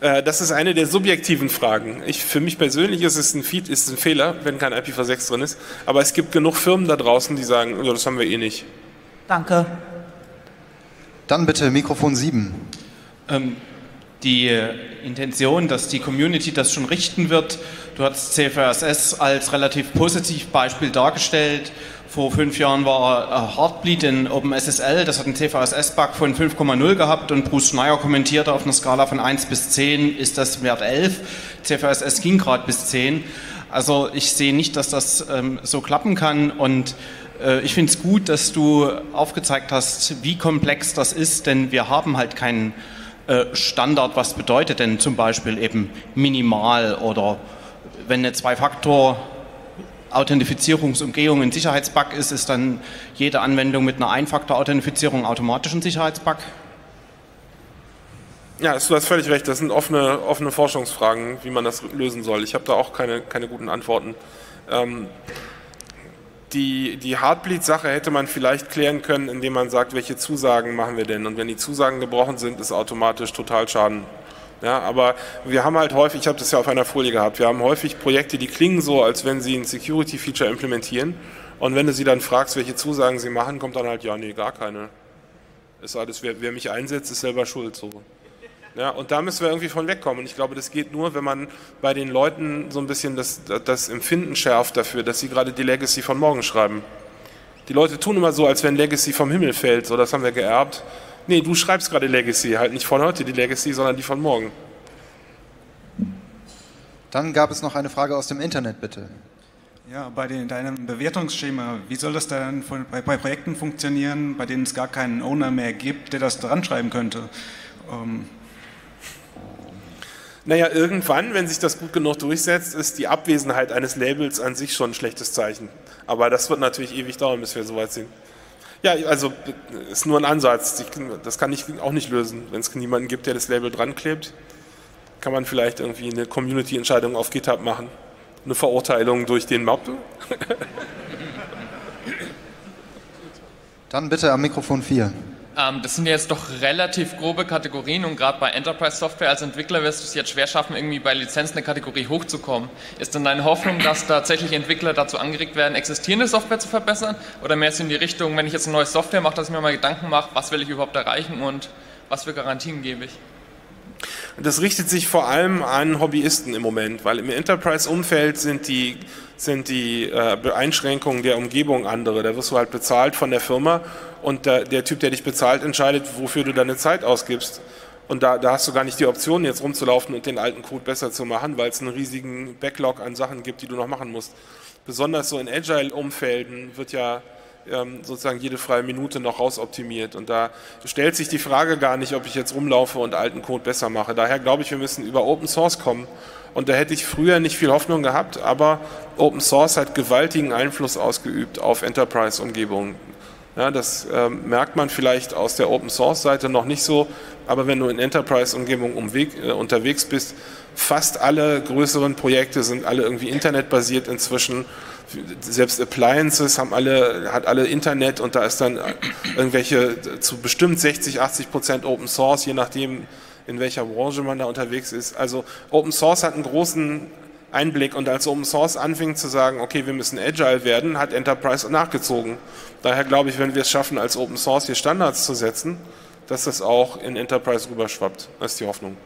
Das ist eine der subjektiven Fragen. Ich, für mich persönlich ist es ein, Feed, ist ein Fehler, wenn kein I P v sechs drin ist. Aber es gibt genug Firmen da draußen, die sagen, oh, das haben wir eh nicht. Danke. Dann bitte Mikrofon sieben. Ähm, die Intention, dass die Community das schon richten wird, du hast C V S S als relativ positiv Beispiel dargestellt. Vor fünf Jahren war Heartbleed in OpenSSL, das hat einen C V S S-Bug von fünf Komma null gehabt und Bruce Schneier kommentierte auf einer Skala von eins bis zehn ist das Wert elf, C V S S ging gerade bis zehn. Also ich sehe nicht, dass das ähm, so klappen kann und äh, ich finde es gut, dass du aufgezeigt hast, wie komplex das ist, denn wir haben halt keinen äh, Standard, was bedeutet denn zum Beispiel eben minimal oder wenn eine Zwei-Faktor-Authentifizierungsumgehung ein Sicherheitsbug ist, ist dann jede Anwendung mit einer Ein-Faktor-Authentifizierung automatisch ein Sicherheitsbug? Ja, du hast völlig recht, das sind offene, offene Forschungsfragen, wie man das lösen soll. Ich habe da auch keine, keine guten Antworten. Ähm, die die Heartbleed-Sache hätte man vielleicht klären können, indem man sagt, welche Zusagen machen wir denn? Und wenn die Zusagen gebrochen sind, ist automatisch Totalschaden. Ja, aber wir haben halt häufig, ich habe das ja auf einer Folie gehabt, wir haben häufig Projekte, die klingen so, als wenn sie ein Security-Feature implementieren. Und wenn du sie dann fragst, welche Zusagen sie machen, kommt dann halt, ja, nee, gar keine. Ist alles, wer, wer mich einsetzt, ist selber schuld, so. Ja, und da müssen wir irgendwie von wegkommen. Und ich glaube, das geht nur, wenn man bei den Leuten so ein bisschen das, das Empfinden schärft dafür, dass sie gerade die Legacy von morgen schreiben. Die Leute tun immer so, als wenn Legacy vom Himmel fällt. So, das haben wir geerbt. Nee, du schreibst gerade Legacy. Halt nicht von heute die Legacy, sondern die von morgen. Dann gab es noch eine Frage aus dem Internet, bitte. Ja, bei den, deinem Bewertungsschema, wie soll das dann von, bei, bei Projekten funktionieren, bei denen es gar keinen Owner mehr gibt, der das dran schreiben könnte? Ähm, Naja, irgendwann, wenn sich das gut genug durchsetzt, ist die Abwesenheit eines Labels an sich schon ein schlechtes Zeichen. Aber das wird natürlich ewig dauern, bis wir so weit sind. Ja, also ist nur ein Ansatz. Das kann ich auch nicht lösen. Wenn es niemanden gibt, der das Label dran klebt, kann man vielleicht irgendwie eine Community-Entscheidung auf GitHub machen. Eine Verurteilung durch den Mob. Dann bitte am Mikrofon vier. Das sind jetzt doch relativ grobe Kategorien und gerade bei Enterprise-Software als Entwickler wirst du es jetzt schwer schaffen, irgendwie bei Lizenz eine Kategorie hochzukommen. Ist denn deine Hoffnung, dass tatsächlich Entwickler dazu angeregt werden, existierende Software zu verbessern? Oder mehr ist in die Richtung, wenn ich jetzt eine neue Software mache, dass ich mir mal Gedanken mache, was will ich überhaupt erreichen und was für Garantien gebe ich? Das richtet sich vor allem an Hobbyisten im Moment, weil im Enterprise-Umfeld sind die, sind die äh, Einschränkungen der Umgebung andere. Da wirst du halt bezahlt von der Firma und der, der Typ, der dich bezahlt, entscheidet, wofür du deine Zeit ausgibst. Und da, da hast du gar nicht die Option, jetzt rumzulaufen und den alten Code besser zu machen, weil es einen riesigen Backlog an Sachen gibt, die du noch machen musst. Besonders so in Agile-Umfelden wird ja sozusagen jede freie Minute noch rausoptimiert. Und da stellt sich die Frage gar nicht, ob ich jetzt rumlaufe und alten Code besser mache. Daher glaube ich, wir müssen über Open Source kommen. Und da hätte ich früher nicht viel Hoffnung gehabt, aber Open Source hat gewaltigen Einfluss ausgeübt auf Enterprise-Umgebungen. Ja, das äh, merkt man vielleicht aus der Open Source-Seite noch nicht so, aber wenn du in Enterprise-Umgebungen umweg, äh, unterwegs bist, fast alle größeren Projekte sind alle irgendwie internetbasiert inzwischen. Selbst Appliances haben alle, hat alle Internet und da ist dann irgendwelche zu bestimmt sechzig, achtzig Prozent Open Source, je nachdem in welcher Branche man da unterwegs ist. Also Open Source hat einen großen Einblick und als Open Source anfing zu sagen, okay, wir müssen agile werden, hat Enterprise nachgezogen. Daher glaube ich, wenn wir es schaffen, als Open Source hier Standards zu setzen, dass das auch in Enterprise rüberschwappt. Das ist die Hoffnung.